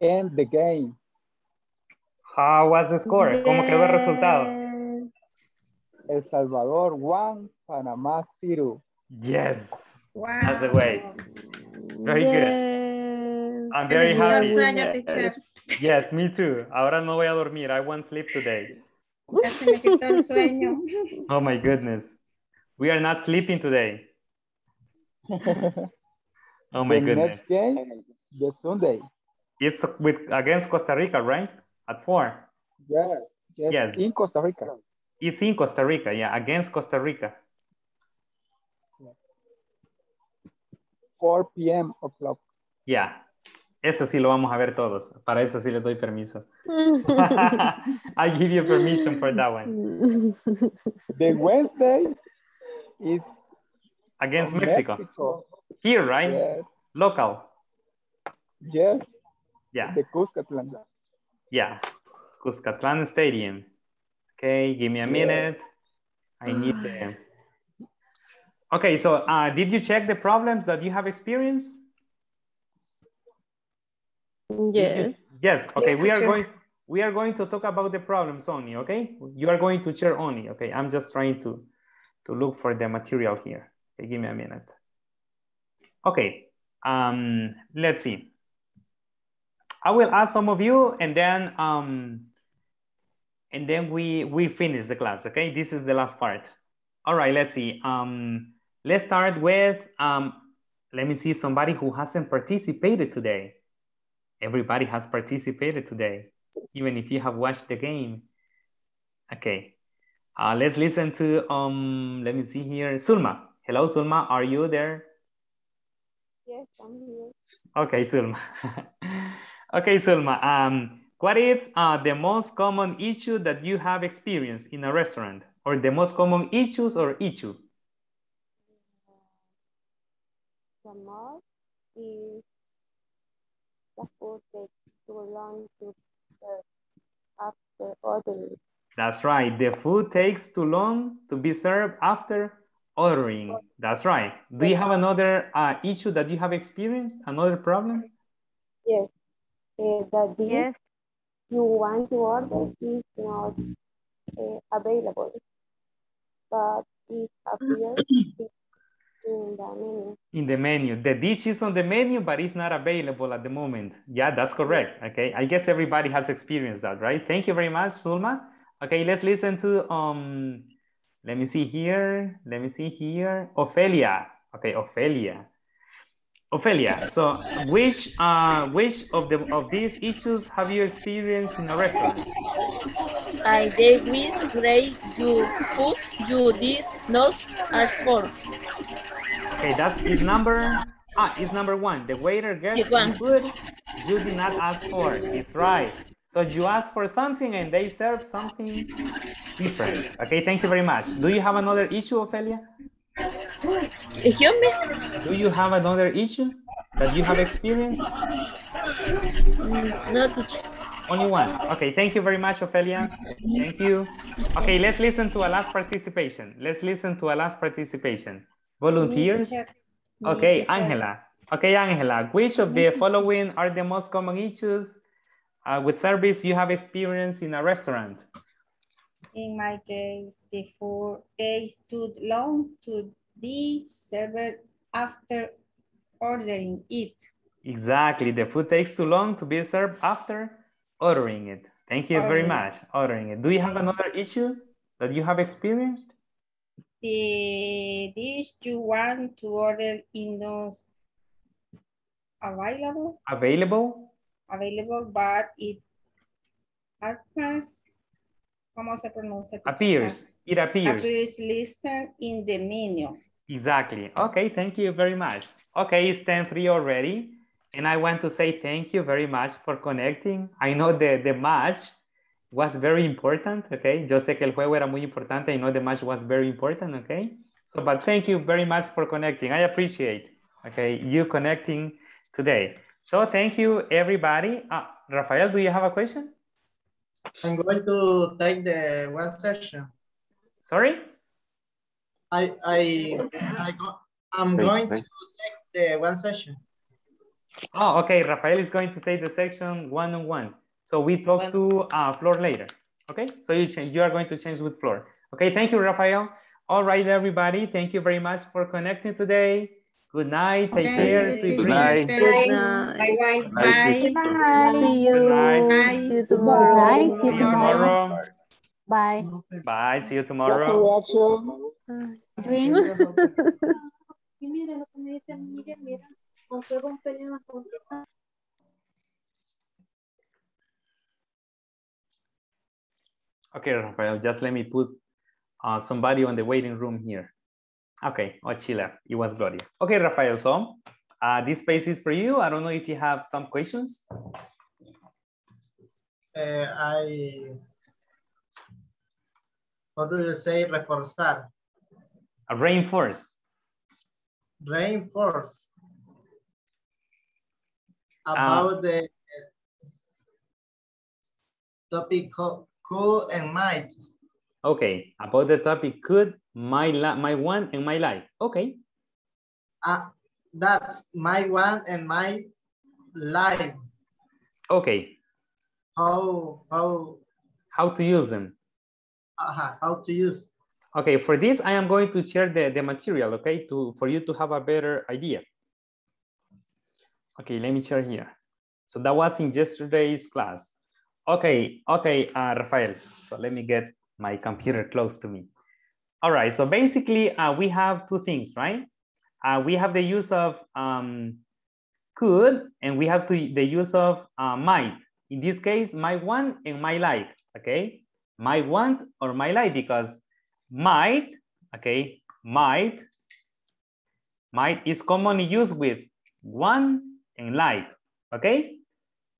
end the game. How was the score? Yeah. ¿Cómo quedó el resultado? El Salvador 1, Panama 0. Yes. Wow. That's the way. Very good. I'm very happy. Yes, me too. Ahora no voy a dormir. I won't sleep today. Oh my goodness. We are not sleeping today. Oh my goodness. Next game, the Sunday. It's with against Costa Rica, right? At 4. Yeah. Yes. Yes. In Costa Rica. It's in Costa Rica, yeah, against Costa Rica. 4 p.m. o'clock. Yeah, eso sí lo vamos a ver todos. Para eso sí les doy permiso. I give you permission for that one. The Wednesday is... against Mexico. Mexico. Here, right? Yes. Local. Yes. Yeah. The Cuscatlán. Yeah, Cuscatlán Stadium. Okay, give me a minute. I need them. Okay, so did you check the problems that you have experienced? Yes. Yes. Okay, yes, we are going to talk about the problems only. Okay, you are going to share only. Okay, I'm just trying to look for the material here. Okay, give me a minute. Okay, let's see. I will ask some of you, and then we finish the class, okay? This is the last part. All right, let's see. Let's start with, let me see somebody who hasn't participated today. Everybody has participated today, even if you have watched the game. Okay, let's listen to, let me see here, Zulma. Hello, Zulma, are you there? Yes, I'm here. Okay, Zulma. Okay, Zulma. What is the most common issue that you have experienced in a restaurant, or the most common issues or issue? The most is the food takes too long to serve after ordering. That's right. The food takes too long to be served after ordering. That's right. Do you have another issue that you have experienced? Another problem? Yes. That yes. You want to order is not available, but it appears in the menu. In the menu, the dish is on the menu, but it's not available at the moment. Yeah, that's correct. Okay, I guess everybody has experienced that, right? Thank you very much, Zulma. Okay, let's listen to let me see here. Let me see here, Ophelia. Okay, Ophelia. Ophelia, so which of these issues have you experienced in a restaurant? They misrate your food, you did not ask for. Okay, that's number one. The waiter gets some food you did not ask for. It's right. So you ask for something and they serve something different. Okay, thank you very much. Do you have another issue, Ophelia? Excuse me? Do you have another issue that you have experienced? No, teacher. Only one. Okay, thank you very much, Ophelia. Thank you. Okay, let's listen to a last participation. Let's listen to a last participation. Volunteers? Okay, Angela. Okay, Angela, which of the following are the most common issues with service you have experienced in a restaurant? In my case, the food takes too long to be served after ordering it. Exactly. The food takes too long to be served after ordering it. Thank you very much. Ordering it. Do you have another issue that you have experienced? The dish you want to order is not available. Available? Available, but it happens. Appears. It appears. Appears listed in the menu. Exactly. Okay, thank you very much. Okay, it's 10:03 already. And I want to say thank you very much for connecting. I know the match was very important, okay? Yo sé que el juego era muy importante. I know the match was very important, okay? So, but thank you very much for connecting. I appreciate, okay, you connecting today. So thank you, everybody. Rafael, do you have a question? I'm going to take the one session. Sorry? I'm going to take the one session. Oh, okay. Rafael is going to take the section one-on-one. So we talk to Flor later. Okay. So you are going to change with Flor. Okay. Thank you, Rafael. All right, everybody. Thank you very much for connecting today. Good night. Take care. Good night. Bye. Bye. Bye. See you. See you tomorrow. Bye. See you tomorrow. Bye. Bye. See you tomorrow. Drinks. Okay, Rafael, just let me put somebody on the waiting room here. Okay, oh, she left. It was Gloria. Okay, Rafael, so this space is for you. I don't know if you have some questions. How do you say reforzar? Reinforce. Reinforce. About the topic could and might. Okay, about the topic could, my want, and my life. Okay. That's my want and my life. Okay. How to use them. How to use. Okay, for this, I am going to share the material, okay, for you to have a better idea. Okay, let me share here. So that was in yesterday's class. Okay, Rafael. So let me get my computer close to me. All right, so basically we have two things, right? We have the use of could, and we have the use of might. In this case, my want and my like, okay? My want or my like, because might, okay, might is commonly used with want and like, okay?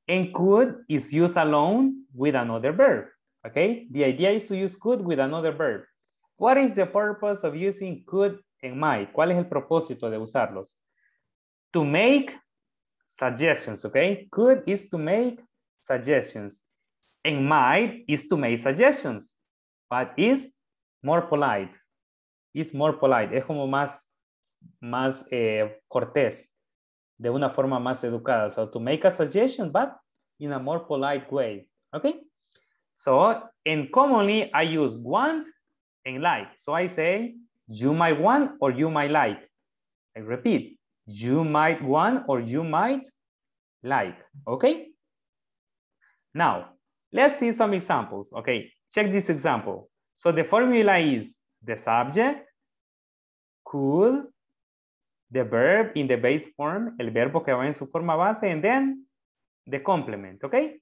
And could is used alone with another verb, okay? The idea is to use could with another verb. What is the purpose of using could and might? ¿Cuál es el propósito de usarlos? To make suggestions, okay? Could is to make suggestions. And might is to make suggestions, but is more polite. It's more polite. Es como más cortés. De una forma más educada. So to make a suggestion, but in a more polite way. Okay? So, and commonly I use want and like. So I say, you might want or you might like. I repeat, you might want or you might like. Okay? Now, let's see some examples. Okay, check this example. So the formula is the subject, could, the verb in the base form, el verbo que va en su forma base, and then the complement, okay?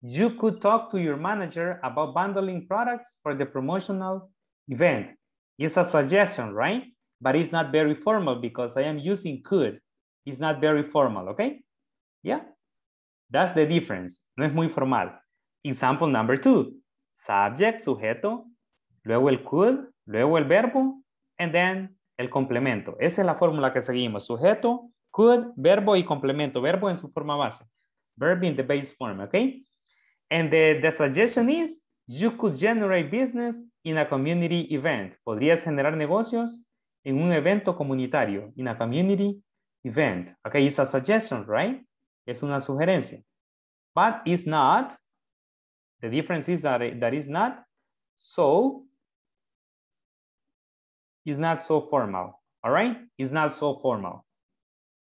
You could talk to your manager about bundling products for the promotional event. It's a suggestion, right? But it's not very formal because I am using could. It's not very formal, okay? Yeah, that's the difference. No es muy formal. Example number 2. Subject, sujeto, luego el could, luego el verbo, and then el complemento. Esa es la fórmula que seguimos. Sujeto, could, verbo y complemento. Verbo en su forma base. Verb in the base form, okay? And the suggestion is, you could generate business in a community event. Podrías generar negocios en un evento comunitario. In a community event. Okay, it's a suggestion, right? Es una sugerencia. But it's not, the difference is that is not so. It's not so formal, all right? It's not so formal,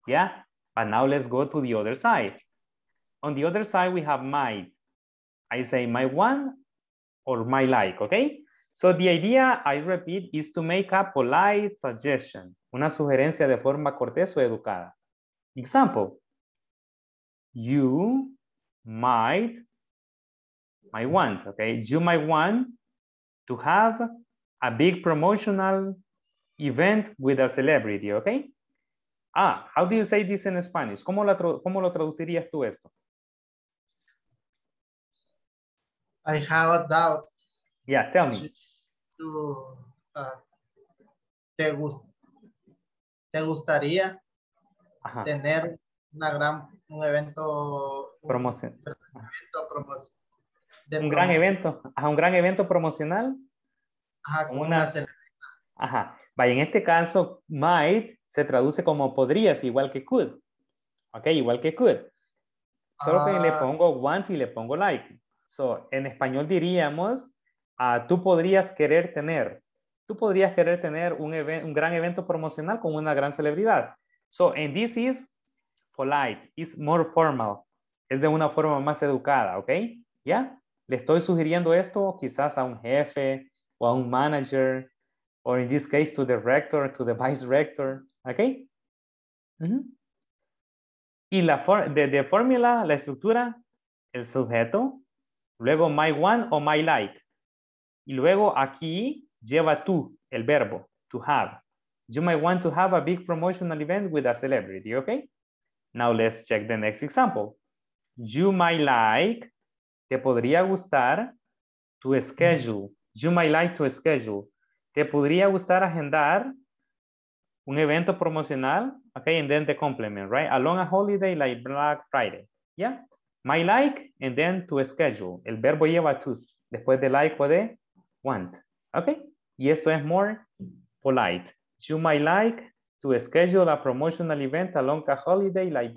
yeah? But now let's go to the other side. On the other side, we have might. I say my want or my like, okay? So the idea, I repeat, is to make a polite suggestion, una sugerencia de forma cortés o educada. Example, you might want, okay? You might want to have a big promotional event with a celebrity, okay? How do you say this in Spanish? ¿Cómo lo traducirías tú esto? I have a doubt. Yeah, tell me. ¿Te gustaría tener un evento promocional? ¿Un gran evento? ¿Un gran evento promocional? Vaya, en este caso, might se traduce como podrías, igual que could. Ok, igual que could. Solo que le pongo want y le pongo like. So, en español diríamos, tú podrías querer tener. Tú podrías querer tener un gran evento promocional con una gran celebridad. So, and this is polite. It's more formal. Es de una forma más educada, ¿ok? ¿Ya? Le estoy sugiriendo esto quizás a un jefe o a un manager, or in this case to the rector, to the vice rector, ¿ok? Uh-huh. Y la fórmula, la estructura, el sujeto, luego my one o my like. Y luego aquí lleva to, el verbo, to have. You might want to have a big promotional event with a celebrity, ¿ok? Now let's check the next example. You might like, te podría gustar, to schedule. You might like to schedule. Te podría gustar agendar un evento promocional, okay, and then the complement, right? Along a holiday like Black Friday, yeah? Might like, and then to schedule. El verbo lleva to, después de like o de want, okay? Y esto es more polite. You might like to schedule a promotional event along a holiday like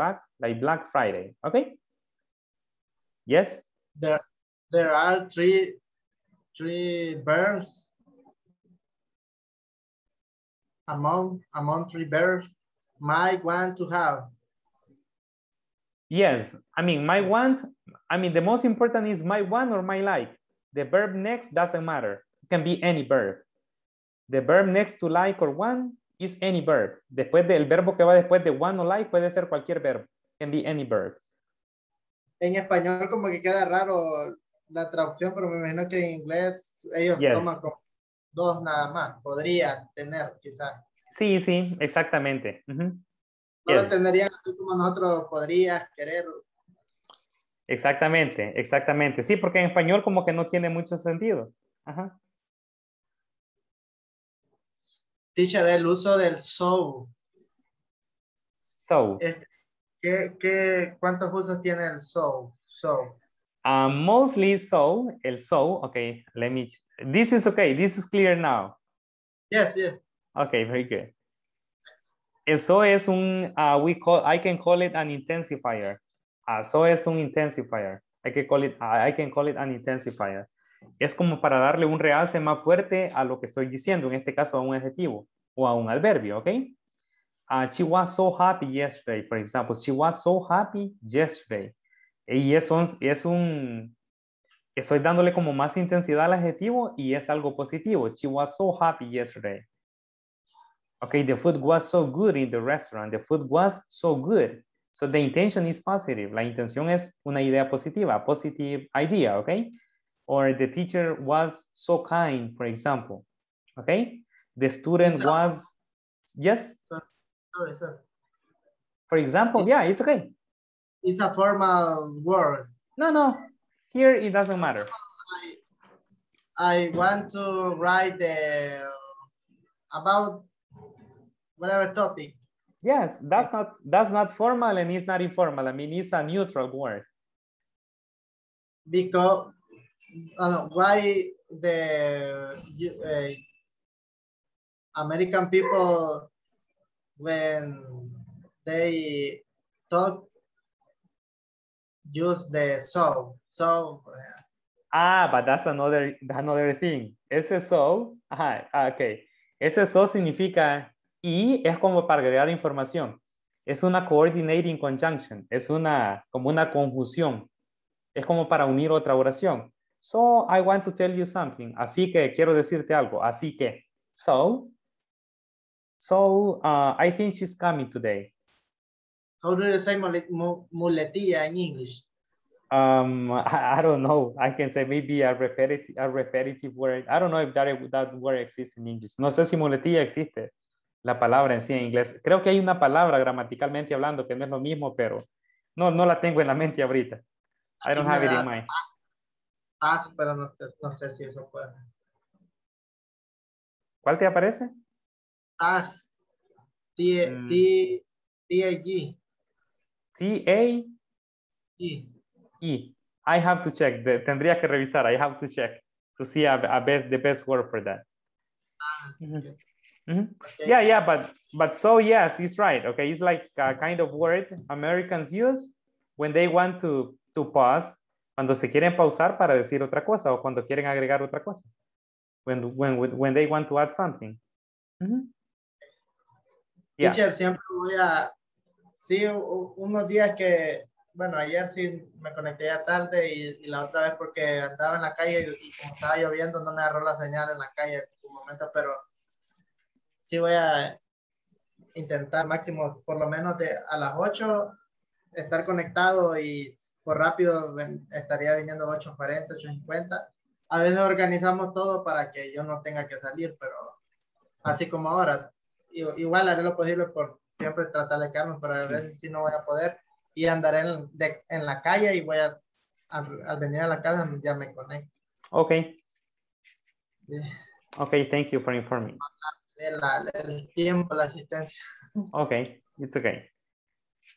Black Friday, okay? Yes? There are three verbs. Among three verbs, might want to have. Yes, I mean might want. I mean the most important is might want or might like. The verb next doesn't matter. It can be any verb. The verb next to like or want is any verb. Después del verbo que va después de want o like puede ser cualquier verbo. Can be any verb. En español como que queda raro la traducción, pero me imagino que en inglés ellos toman como dos nada más. Podría tener, quizás. Sí, sí, exactamente. Uh-huh. No lo tendrían así como nosotros podrías querer. Exactamente, exactamente. Sí, porque en español como que no tiene mucho sentido. Ajá. Teacher, el uso del so. So. ¿Cuántos usos tiene el so? So. Mostly so, el so, okay, let me, this is okay, this is clear now. Yes, yes. Okay, very good. El so es un, I can call it an intensifier. So es un intensifier. I can call it an intensifier. Es como para darle un realce más fuerte a lo que estoy diciendo, en este caso a un adjetivo o a un adverbio, okay? She was so happy yesterday, for example. She was so happy yesterday. Y eso es un, estoy dándole como más intensidad al adjetivo y es algo positivo. She was so happy yesterday. Okay, the food was so good in the restaurant. The food was so good. So the intention is positive. La intención es una idea positiva, positive idea, okay? Or the teacher was so kind, for example. Okay? The student was, yes? Sorry, sorry. For example, yeah, it's okay. It's a formal word. No, no. Here it doesn't matter. I want to write about whatever topic. Yes, that's not formal and it's not informal. I mean, it's a neutral word. Because why the American people when they talk use the so. But that's another thing. Ese so, okay. Ese so significa y es como para agregar información. Es una coordinating conjunction. Es una, como una conjunción. Es como para unir otra oración. So, I want to tell you something. Así que quiero decirte algo. Así que, so, I think she's coming today. How do you say muletilla in English? I don't know. I can say maybe a repetitive word. I don't know if that word exists in English. No sé si muletilla existe la palabra en sí en inglés. Creo que hay una palabra gramaticalmente hablando que no es lo mismo, pero no la tengo en la mente ahorita. I don't have it in mind. Pero no sé si eso puede. ¿Cuál te aparece? TAG. T-A-E. I have to check. Tendría que revisar. I have to check to see the best word for that. Mm-hmm. Okay. Yeah, but so yes, it's right. Okay, it's like a kind of word Americans use when they want to pause, cuando se quieren pausar para decir otra cosa o cuando quieren agregar otra cosa. When they want to add something. Mm-hmm. Yeah. Teacher, siempre voy a, sí, unos días que, bueno, ayer sí me conecté ya tarde y la otra vez porque andaba en la calle y como estaba lloviendo no me agarró la señal en la calle en un momento, pero sí voy a intentar máximo, por lo menos a las 8 estar conectado y por rápido estaría viniendo 8:40, 8:50. A veces organizamos todo para que yo no tenga que salir, pero así como ahora, igual haré lo posible por siempre tratar de quedarme, pero a veces sí no voy a poder y andaré en la calle y voy a, al venir a la casa ya me conecto. Ok. Sí. Ok, thank you for informing. El tiempo, la asistencia. Ok, it's okay.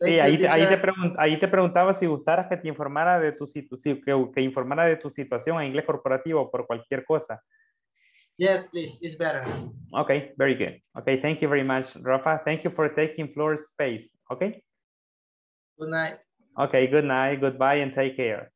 Sí, ahí te preguntaba si gustaras que te informara de tu situación, que informara de tu situación en inglés corporativo por cualquier cosa. Yes, please, it's better. Okay, very good. Okay, thank you very much, Rafa. Thank you for taking floor space. Okay. Good night. Okay, good night, goodbye, and take care.